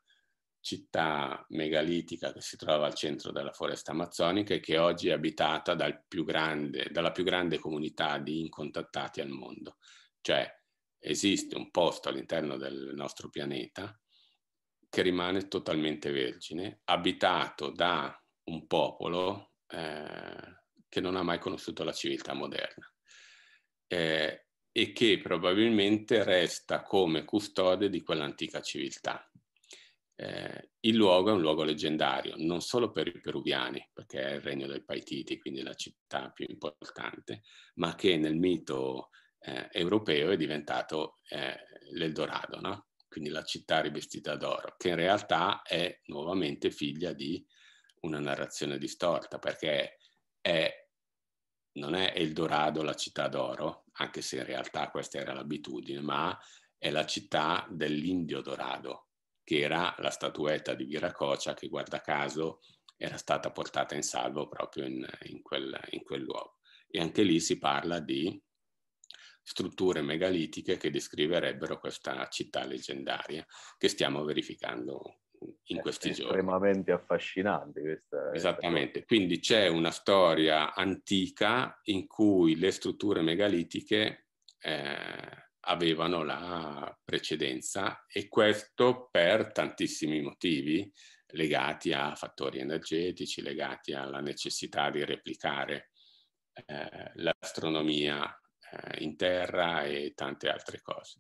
città megalitica che si trova al centro della foresta amazzonica e che oggi è abitata dal più grande, dalla più grande comunità di incontattati al mondo. Cioè esiste un posto all'interno del nostro pianeta che rimane totalmente vergine, abitato da un popolo eh, che non ha mai conosciuto la civiltà moderna eh, e che probabilmente resta come custode di quell'antica civiltà. Eh, il luogo è un luogo leggendario, non solo per i peruviani, perché è il regno del Paititi, quindi la città più importante, ma che nel mito eh, europeo è diventato eh, l'Eldorado, no? Quindi la città rivestita d'oro, che in realtà è nuovamente figlia di una narrazione distorta, perché è, non è Eldorado la città d'oro, anche se in realtà questa era l'abitudine, ma è la città dell'Indio Dorado, che era la statuetta di Viracocha che, guarda caso, era stata portata in salvo proprio in, in, quel, in quel luogo. E anche lì si parla di strutture megalitiche che descriverebbero questa città leggendaria che stiamo verificando in questi giorni. È estremamente affascinante questa. Esattamente. Quindi c'è una storia antica in cui le strutture megalitiche eh, avevano la precedenza, e questo per tantissimi motivi legati a fattori energetici, legati alla necessità di replicare eh, l'astronomia eh, in terra e tante altre cose.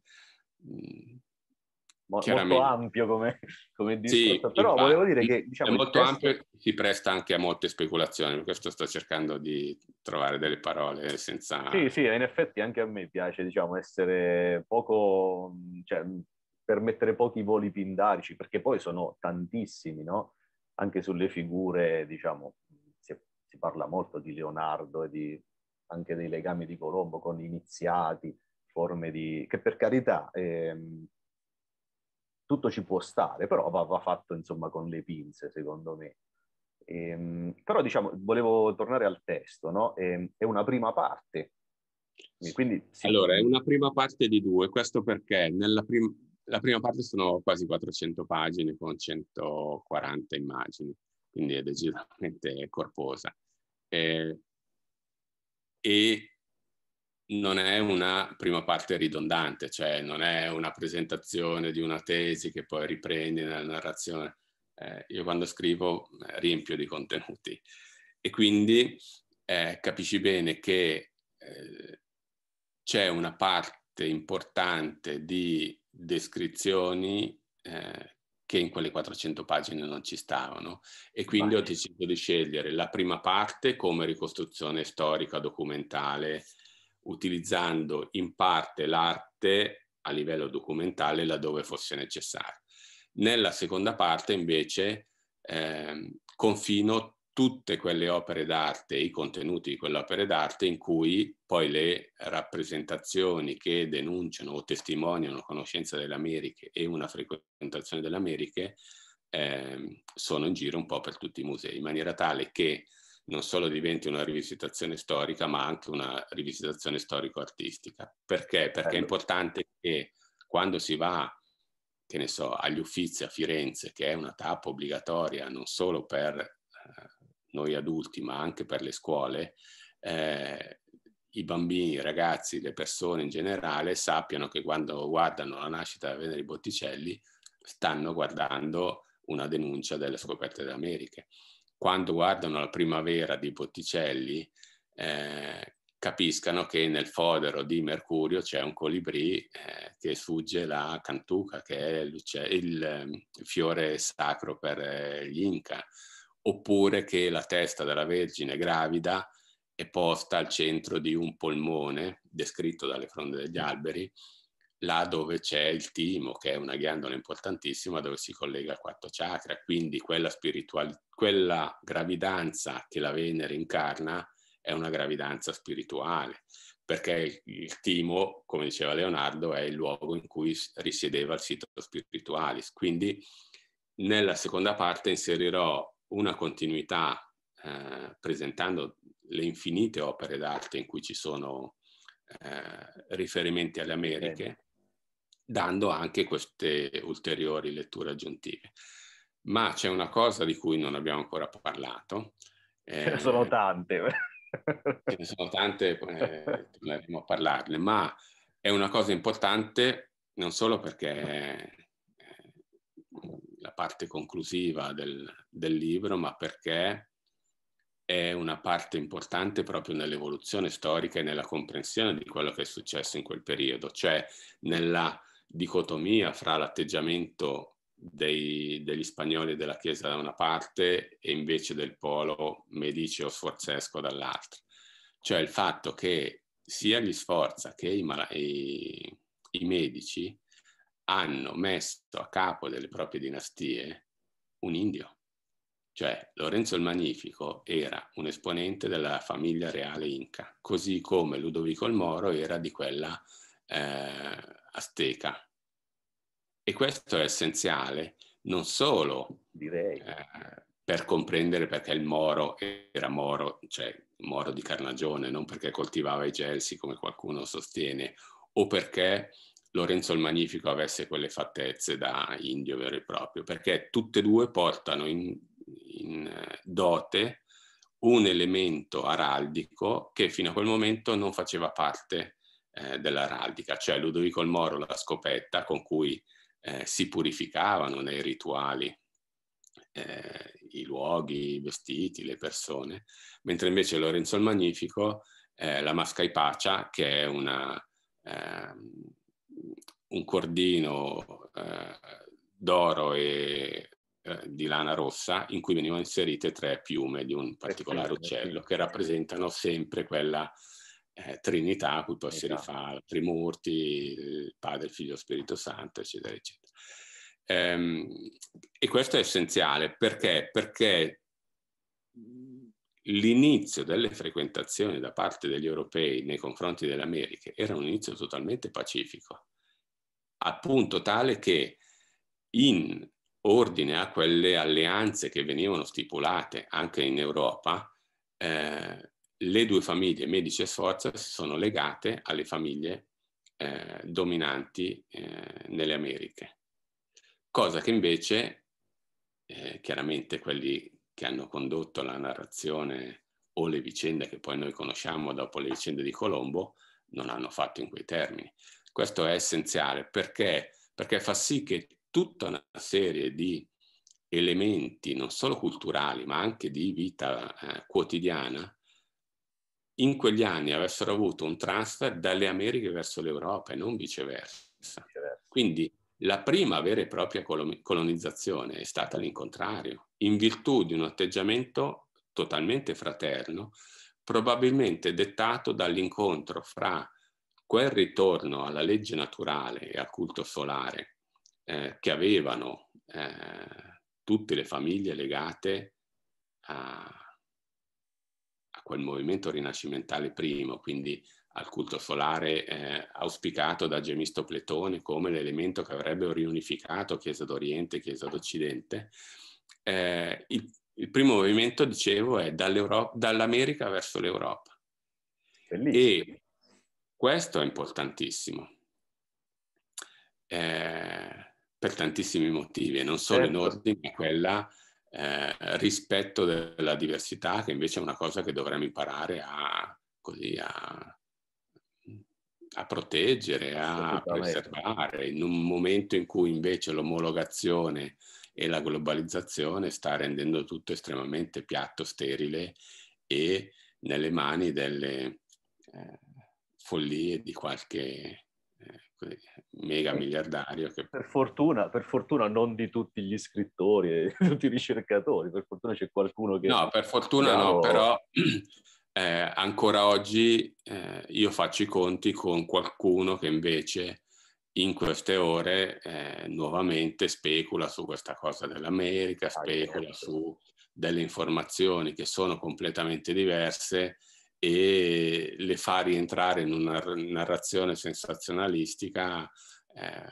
Mol, molto ampio come, come discorso, sì, però infatti, volevo dire che diciamo, è molto testo... ampio, si presta anche a molte speculazioni, per questo sto cercando di trovare delle parole senza... Sì, sì, in effetti anche a me piace, diciamo, essere poco, cioè, permettere pochi voli pindarici, perché poi sono tantissimi, no? Anche sulle figure, diciamo, si, si parla molto di Leonardo e di, anche dei legami di Colombo con iniziati, forme di... che per carità... Ehm, tutto ci può stare, però va, va fatto insomma con le pinze, secondo me. Ehm, però diciamo, volevo tornare al testo, no? Ehm, è una prima parte. Quindi, sì. Allora, è una prima parte di due, questo perché nella prim- la prima parte sono quasi quattrocento pagine con centoquaranta immagini, quindi è decisamente corposa. E, e non è una prima parte ridondante, cioè non è una presentazione di una tesi che poi riprendi nella narrazione. Eh, io quando scrivo eh, riempio di contenuti e quindi eh, capisci bene che eh, c'è una parte importante di descrizioni eh, che in quelle quattrocento pagine non ci stavano, e quindi Vai. Ho deciso di scegliere la prima parte come ricostruzione storica, documentale, utilizzando in parte l'arte a livello documentale laddove fosse necessario. Nella seconda parte invece eh, confino tutte quelle opere d'arte e i contenuti di quelle opere d'arte in cui poi le rappresentazioni che denunciano o testimoniano conoscenza delle Americhe e una frequentazione delle Americhe eh, sono in giro un po' per tutti i musei, in maniera tale che non solo diventi una rivisitazione storica, ma anche una rivisitazione storico-artistica. Perché? Perché è importante che quando si va, che ne so, agli Uffizi a Firenze, che è una tappa obbligatoria non solo per eh, noi adulti, ma anche per le scuole, eh, i bambini, i ragazzi, le persone in generale sappiano che quando guardano la nascita di Venere Botticelli stanno guardando una denuncia delle scoperte delle Americhe. Quando guardano la primavera di Botticelli eh, capiscano che nel fodero di Mercurio c'è un colibrì eh, che sfugge la cantuca, che è il fiore sacro per gli Inca, oppure che la testa della Vergine gravida è posta al centro di un polmone, descritto dalle fronde degli alberi, là dove c'è il timo, che è una ghiandola importantissima dove si collega a quattro chakra. Quindi quella spiritualità, quella gravidanza che la Venere incarna è una gravidanza spirituale, perché il timo, come diceva Leonardo, è il luogo in cui risiedeva il sito spiritualis. Quindi nella seconda parte inserirò una continuità eh, presentando le infinite opere d'arte in cui ci sono eh, riferimenti alle Americhe, Bene. dando anche queste ulteriori letture aggiuntive. Ma c'è una cosa di cui non abbiamo ancora parlato. Eh, ce ne sono tante. Ce ne sono tante, eh, torneremo a parlarne, ma è una cosa importante non solo perché eh, la parte conclusiva del, del libro, ma perché è una parte importante proprio nell'evoluzione storica e nella comprensione di quello che è successo in quel periodo, cioè nella dicotomia fra l'atteggiamento Dei, degli spagnoli della Chiesa da una parte e invece del polo medici o sforzesco dall'altra, cioè il fatto che sia gli Sforza che i, i, i medici hanno messo a capo delle proprie dinastie un indio, cioè Lorenzo il Magnifico era un esponente della famiglia reale Inca, così come Ludovico il Moro era di quella eh, azteca. E questo è essenziale non solo Direi. Eh, per comprendere perché il Moro era Moro, cioè Moro di Carnagione, non perché coltivava i gelsi come qualcuno sostiene, o perché Lorenzo il Magnifico avesse quelle fattezze da indio vero e proprio, perché tutte e due portano in, in dote un elemento araldico che fino a quel momento non faceva parte eh, dell'araldica, cioè Ludovico il Moro la scopetta con cui Eh, si purificavano nei rituali eh, i luoghi, i vestiti, le persone, mentre invece Lorenzo il Magnifico eh, la mascaipacia, che è una, eh, un cordino eh, d'oro e eh, di lana rossa in cui venivano inserite tre piume di un particolare uccello che rappresentano sempre quella Eh, Trinità a cui poi si rifà i Trimurti, il Padre, il Figlio e lo Spirito Santo, eccetera, eccetera. Ehm, e questo è essenziale perché, perché l'inizio delle frequentazioni da parte degli europei nei confronti delle Americhe era un inizio totalmente pacifico, al punto tale che in ordine a quelle alleanze che venivano stipulate anche in Europa, eh, le due famiglie, Medici e Sforza, si sono legate alle famiglie eh, dominanti eh, nelle Americhe, cosa che invece, eh, chiaramente quelli che hanno condotto la narrazione o le vicende che poi noi conosciamo dopo le vicende di Colombo, non hanno fatto in quei termini. Questo è essenziale perché, perché fa sì che tutta una serie di elementi, non solo culturali, ma anche di vita eh, quotidiana, in quegli anni avessero avuto un transfer dalle Americhe verso l'Europa e non viceversa. Quindi la prima vera e propria colonizzazione è stata l'incontrario, in virtù di un atteggiamento totalmente fraterno, probabilmente dettato dall'incontro fra quel ritorno alla legge naturale e al culto solare eh, che avevano eh, tutte le famiglie legate a quel movimento rinascimentale primo, quindi al culto solare eh, auspicato da Gemisto Pletone come l'elemento che avrebbe riunificato Chiesa d'Oriente e Chiesa d'Occidente. Eh, il, il primo movimento, dicevo, è dall'America verso l'Europa. E questo è importantissimo eh, per tantissimi motivi, e non solo certo. in ordine a quella Eh, rispetto della diversità, che invece è una cosa che dovremmo imparare a, così, a, a proteggere, a preservare, in un momento in cui invece l'omologazione e la globalizzazione sta rendendo tutto estremamente piatto, sterile e nelle mani delle eh, follie di qualche eh, mega miliardario. Che... Per fortuna, per fortuna non di tutti gli scrittori e tutti i ricercatori, per fortuna c'è qualcuno che... No, per fortuna però... no, però eh, ancora oggi eh, io faccio i conti con qualcuno che invece in queste ore eh, nuovamente specula su questa cosa dell'America, specula su delle informazioni che sono completamente diverse e le fa rientrare in una narrazione sensazionalistica eh,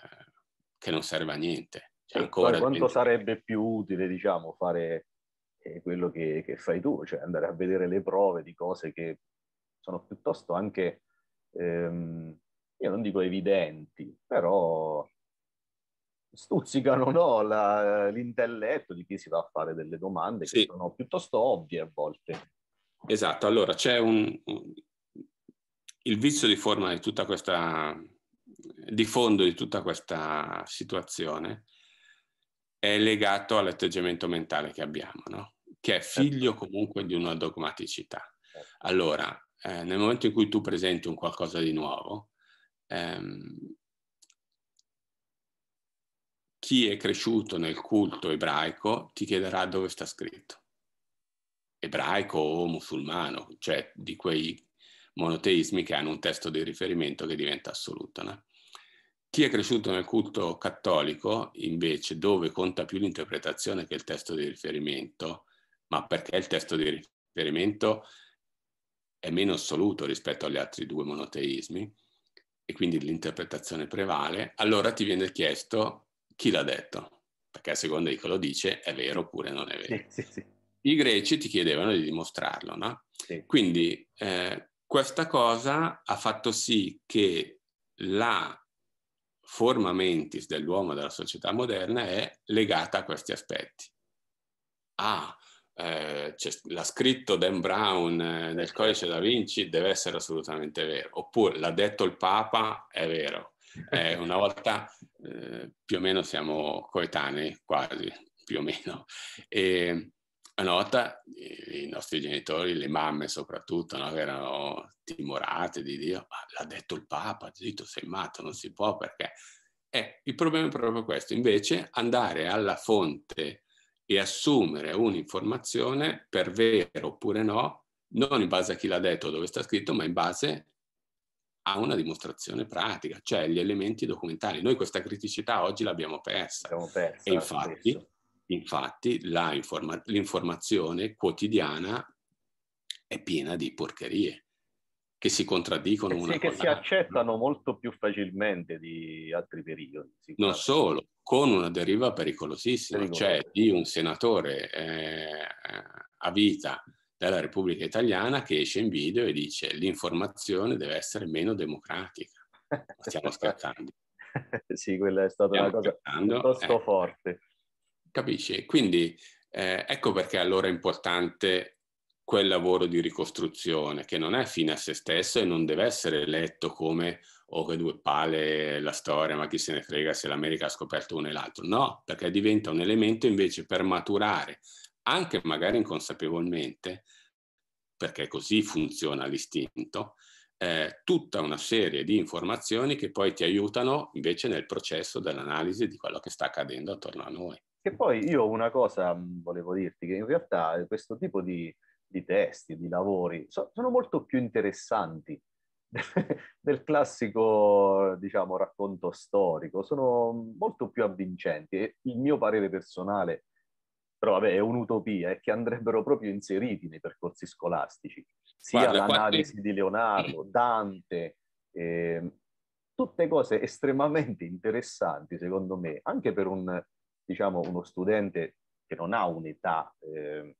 che non serve a niente. Cioè, ancora quanto sarebbe più utile, diciamo, fare eh, quello che, che fai tu, cioè andare a vedere le prove di cose che sono piuttosto anche... Ehm, io non dico evidenti, però stuzzicano, no, la, l'intelletto di chi si va a fare delle domande sì. che sono piuttosto ovvie a volte. Esatto, allora c'è un, un, il vizio di forma di tutta questa, di fondo di tutta questa situazione è legato all'atteggiamento mentale che abbiamo, no? Che è figlio comunque di una dogmaticità. Allora, eh, nel momento in cui tu presenti un qualcosa di nuovo, Um, chi è cresciuto nel culto ebraico ti chiederà dove sta scritto, ebraico o musulmano, cioè di quei monoteismi che hanno un testo di riferimento che diventa assoluto, no? Chi è cresciuto nel culto cattolico, invece, dove conta più l'interpretazione che il testo di riferimento, ma perché il testo di riferimento è meno assoluto rispetto agli altri due monoteismi, e quindi l'interpretazione prevale, allora ti viene chiesto chi l'ha detto, perché a seconda di che lo dice è vero oppure non è vero. Sì, sì, sì. I greci ti chiedevano di dimostrarlo, no? Sì. Quindi eh, questa cosa ha fatto sì che la forma mentis dell'uomo e della società moderna è legata a questi aspetti. Ah, Eh, l'ha scritto Dan Brown eh, nel codice da Vinci, deve essere assolutamente vero, oppure l'ha detto il Papa, è vero. Eh, una volta eh, più o meno siamo coetanei, quasi più o meno, e una volta i, i nostri genitori, le mamme soprattutto, no, erano timorate di Dio, ah, l'ha detto il Papa, zitto, sei matto, non si può, perché eh, il problema è proprio questo. Invece andare alla fonte e assumere un'informazione per vero oppure no, non in base a chi l'ha detto o dove sta scritto, ma in base a una dimostrazione pratica, cioè gli elementi documentali. Noi questa criticità oggi l'abbiamo persa. L'abbiamo persa e infatti, infatti la informa- l'informazione quotidiana è piena di porcherie che si contraddicono e una sì, che si accettano molto più facilmente di altri periodi. Non solo, con una deriva pericolosissima, pericolosissima. Cioè di un senatore eh, a vita della Repubblica Italiana che esce in video e dice l'informazione deve essere meno democratica. Stiamo scattando. Sì, quella è stata Stiamo una cosa piuttosto eh. forte. Capisci? Quindi eh, ecco perché allora è importante quel lavoro di ricostruzione che non è fine a se stesso e non deve essere letto come oh che due palle la storia, ma chi se ne frega se l'America ha scoperto uno e l'altro. No, perché diventa un elemento invece per maturare, anche magari inconsapevolmente, perché così funziona l'istinto, eh, tutta una serie di informazioni che poi ti aiutano invece nel processo dell'analisi di quello che sta accadendo attorno a noi. E poi io una cosa volevo dirti, che in realtà questo tipo di di testi, di lavori, so, sono molto più interessanti del classico, diciamo, racconto storico, sono molto più avvincenti e il mio parere personale, però vabbè, è un'utopia, è che andrebbero proprio inseriti nei percorsi scolastici, sia Guarda, l'analisi quanti... di Leonardo, Dante, eh, tutte cose estremamente interessanti secondo me, anche per un, diciamo, uno studente che non ha un'età eh,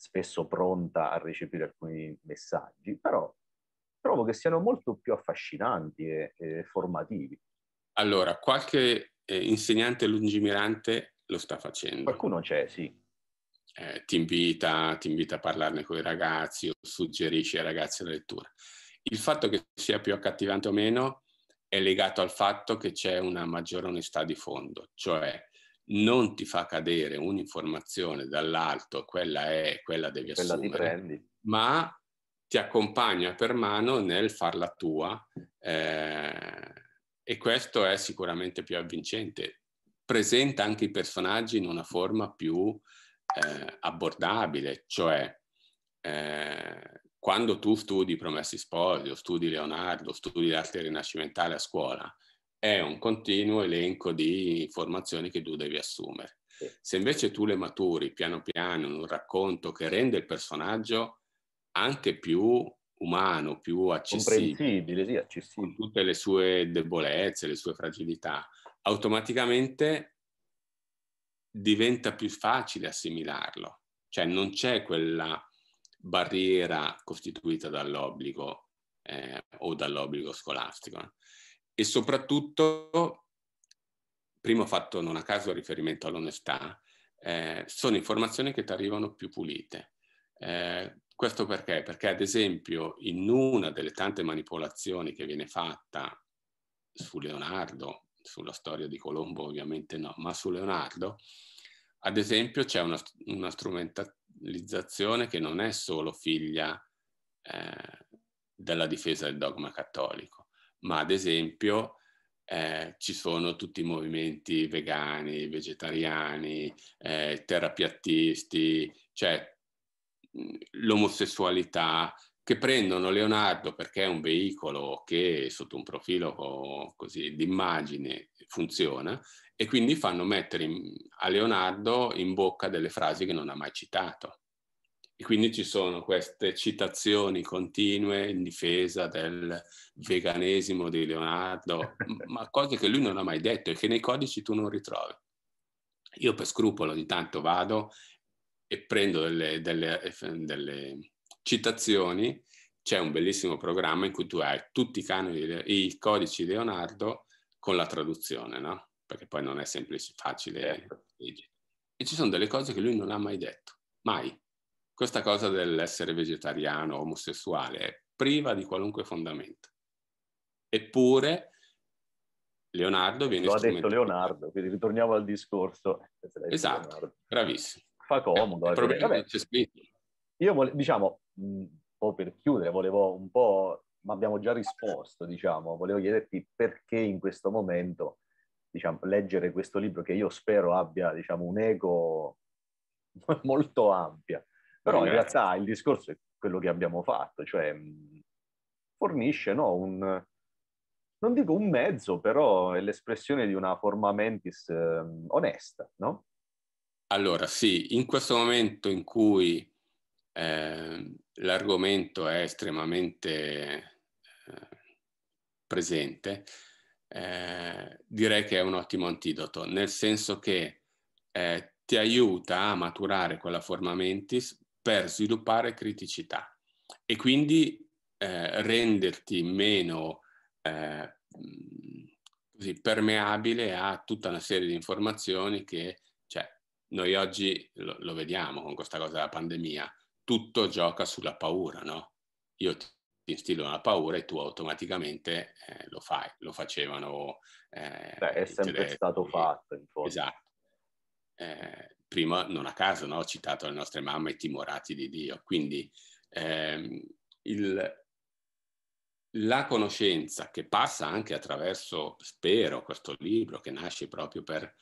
spesso pronta a recepire alcuni messaggi, però trovo che siano molto più affascinanti e, e formativi. Allora, qualche eh, insegnante lungimirante lo sta facendo. Qualcuno c'è, sì. Eh, ti invita, ti invita a parlarne con i ragazzi o suggerisci ai ragazzi la lettura. Il fatto che sia più accattivante o meno è legato al fatto che c'è una maggiore onestà di fondo, cioè non ti fa cadere un'informazione dall'alto, quella è, quella devi quella assumere, ma ti accompagna per mano nel farla tua, eh, e questo è sicuramente più avvincente. Presenta anche i personaggi in una forma più eh, abbordabile, cioè eh, quando tu studi Promessi Sposi o studi Leonardo, studi l'arte rinascimentale a scuola, è un continuo elenco di informazioni che tu devi assumere. Se invece tu le maturi piano piano in un racconto che rende il personaggio anche più umano, più accessibile, comprensibile, sì, accessibile, con tutte le sue debolezze, le sue fragilità, automaticamente diventa più facile assimilarlo. Cioè non c'è quella barriera costituita dall'obbligo eh, o dall'obbligo scolastico. E soprattutto, prima ho fatto non a caso riferimento all'onestà, eh, sono informazioni che ti arrivano più pulite. Eh, questo perché? Perché ad esempio in una delle tante manipolazioni che viene fatta su Leonardo, sulla storia di Colombo ovviamente no, ma su Leonardo, ad esempio c'è una, una strumentalizzazione che non è solo figlia eh, della difesa del dogma cattolico, ma ad esempio eh, ci sono tutti i movimenti vegani, vegetariani, eh, terapiattisti, cioè l'omosessualità, che prendono Leonardo perché è un veicolo che sotto un profilo così d'immagine funziona, e quindi fanno mettere in, a Leonardo in bocca delle frasi che non ha mai citato. E quindi ci sono queste citazioni continue in difesa del veganesimo di Leonardo, ma cose che lui non ha mai detto e che nei codici tu non ritrovi. Io per scrupolo ogni tanto vado e prendo delle, delle, delle citazioni. C'è un bellissimo programma in cui tu hai tutti i canoni, i codici di Leonardo con la traduzione, no? Perché poi non è semplice, facile. E ci sono delle cose che lui non ha mai detto, mai. Questa cosa dell'essere vegetariano, omosessuale, è priva di qualunque fondamento. Eppure Leonardo viene... Lo ha detto Leonardo, quindi ritorniamo al discorso. Esatto, Leonardo. Bravissimo. Fa comodo. Eh, il vabbè. Io, diciamo, un po' per chiudere, volevo un po', ma abbiamo già risposto, diciamo, volevo chiederti perché in questo momento, diciamo, leggere questo libro, che io spero abbia, diciamo, un'eco molto ampia. Però in realtà il discorso è quello che abbiamo fatto, cioè fornisce, no, un, non dico un mezzo, però è l'espressione di una forma mentis eh, onesta, no? Allora sì, in questo momento in cui eh, l'argomento è estremamente eh, presente, eh, direi che è un ottimo antidoto, nel senso che eh, ti aiuta a maturare quella forma mentis per sviluppare criticità e quindi eh, renderti meno eh, così permeabile a tutta una serie di informazioni che, cioè, noi oggi lo, lo vediamo con questa cosa della pandemia, tutto gioca sulla paura, no? Io ti instillo una paura e tu automaticamente eh, lo fai, lo facevano... Eh, Beh, è sempre stato fatto, in fondo. Esatto. Eh, prima, non a caso, no? Ho citato le nostre mamme, i timorati di Dio. Quindi ehm, il, la conoscenza che passa anche attraverso, spero, questo libro che nasce proprio per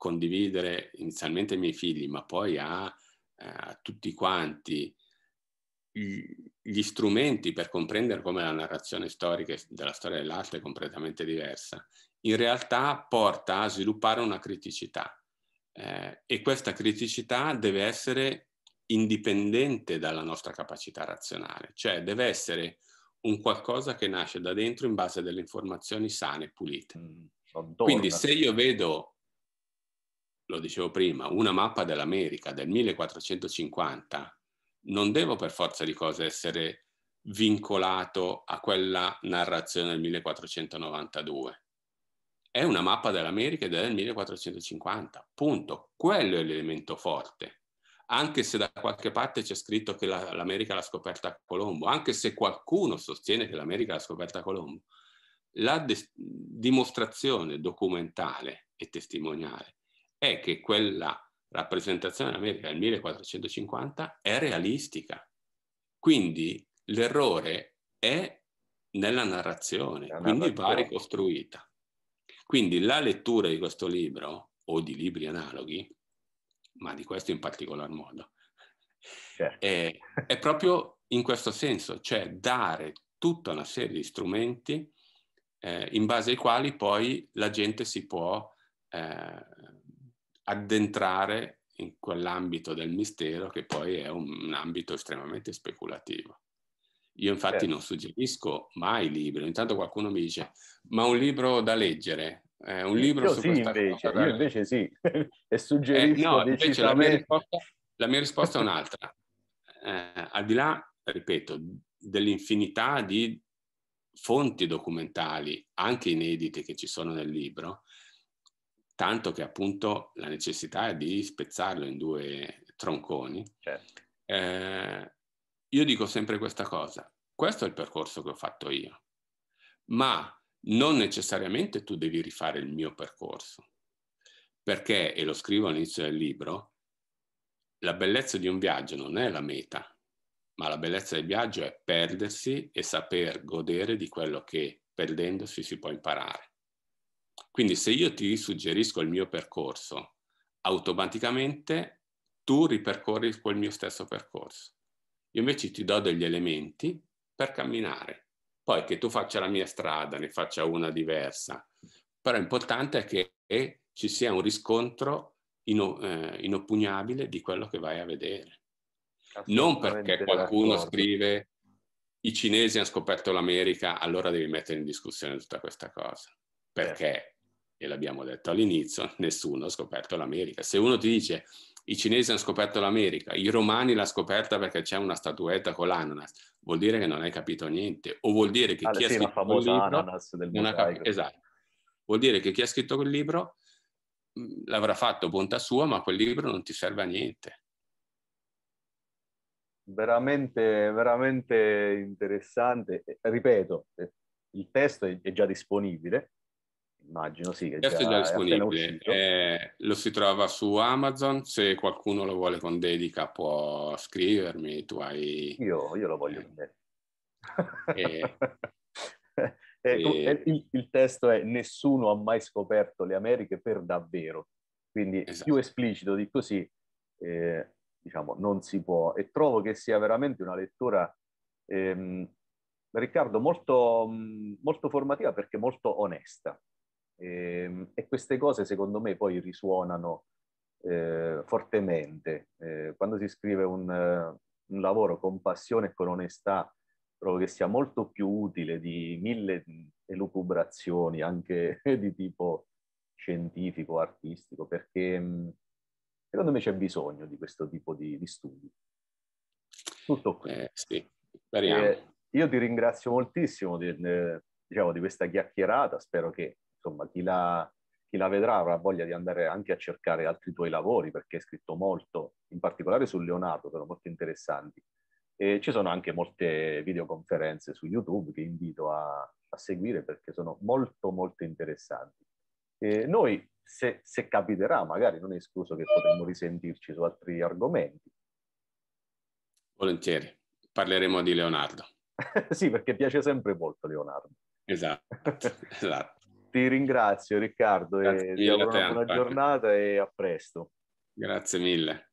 condividere inizialmente ai miei figli, ma poi a, a tutti quanti, gli strumenti per comprendere come la narrazione storica della storia dell'arte è completamente diversa, in realtà porta a sviluppare una criticità. Eh, e questa criticità deve essere indipendente dalla nostra capacità razionale, cioè deve essere un qualcosa che nasce da dentro in base a delle informazioni sane e pulite. Mm, Quindi se io vedo, lo dicevo prima, una mappa dell'America del millequattrocentocinquanta, non devo per forza di cose essere vincolato a quella narrazione del millequattrocentonovantadue. È una mappa dell'America ed è del millequattrocentocinquanta, punto. Quello è l'elemento forte. Anche se da qualche parte c'è scritto che l'America l'ha scoperta Colombo, anche se qualcuno sostiene che l'America l'ha scoperta Colombo, la dimostrazione documentale e testimoniale è che quella rappresentazione dell'America del millequattrocentocinquanta è realistica. Quindi l'errore è nella narrazione, La quindi narrazione. va ricostruita. Quindi la lettura di questo libro, o di libri analoghi, ma di questo in particolar modo, certo. è, è proprio in questo senso, cioè dare tutta una serie di strumenti eh, in base ai quali poi la gente si può eh, addentrare in quell'ambito del mistero che poi è un, un ambito estremamente speculativo. Io infatti certo. non suggerisco mai libri, intanto qualcuno mi dice ma un libro da leggere, eh, un libro io su sì, questa invece, cosa. Io invece sì, e suggerisco eh, no, decisamente. Invece la, mia risposta, la mia risposta è un'altra. Eh, al di là, ripeto, dell'infinità di fonti documentali, anche inedite, che ci sono nel libro, tanto che appunto la necessità è di spezzarlo in due tronconi, certo. eh, io dico sempre questa cosa, questo è il percorso che ho fatto io, ma non necessariamente tu devi rifare il mio percorso, perché, e lo scrivo all'inizio del libro, la bellezza di un viaggio non è la meta, ma la bellezza del viaggio è perdersi e saper godere di quello che perdendosi si può imparare. Quindi se io ti suggerisco il mio percorso, automaticamente tu ripercorri quel mio stesso percorso. Io invece ti do degli elementi per camminare. Poi che tu faccia la mia strada, ne faccia una diversa, però l'importante è che eh, ci sia un riscontro ino, eh, inoppugnabile di quello che vai a vedere. Non perché qualcuno scrive i cinesi hanno scoperto l'America, allora devi mettere in discussione tutta questa cosa. Perché, e l'abbiamo detto all'inizio, nessuno ha scoperto l'America. Se uno ti dice... I cinesi hanno scoperto l'America, i romani l'hanno scoperta perché c'è una statuetta con l'ananas, vuol dire che non hai capito niente, o vuol dire che ah, chi sì, ha scritto la famosa libro, ananas del mosaico. Esatto. Vuol dire che chi ha scritto quel libro l'avrà fatto bontà sua, ma quel libro non ti serve a niente. Veramente, veramente interessante. Ripeto, il testo è già disponibile. Immagino, sì. Che il testo è già disponibile, eh, lo si trova su Amazon, se qualcuno lo vuole con dedica può scrivermi, tu hai... Io, io lo voglio vedere. Eh, eh, eh, il, il testo è Nessuno ha mai scoperto le Americhe per davvero, quindi esatto. più esplicito di così, eh, diciamo, non si può. E trovo che sia veramente una lettura... Ehm, Riccardo, molto, molto formativa perché molto onesta. E, e queste cose secondo me poi risuonano eh, fortemente eh, quando si scrive un, uh, un lavoro con passione e con onestà. Trovo che sia molto più utile di mille elucubrazioni anche di tipo scientifico, artistico, perché mh, secondo me c'è bisogno di questo tipo di, di studi. Tutto qui. Eh, sì. Speriamo. Eh, io ti ringrazio moltissimo di, eh, diciamo, di questa chiacchierata, spero che insomma, chi la, chi la vedrà avrà voglia di andare anche a cercare altri tuoi lavori, perché hai scritto molto, in particolare su Leonardo, sono molto interessanti. E ci sono anche molte videoconferenze su YouTube che invito a, a seguire perché sono molto, molto interessanti. E noi, se, se capiterà, magari non è escluso che potremmo risentirci su altri argomenti. Volentieri, parleremo di Leonardo. Sì, perché piace sempre molto Leonardo. Esatto, esatto. Ti ringrazio Riccardo, e ti auguro una buona giornata e a presto. Grazie mille.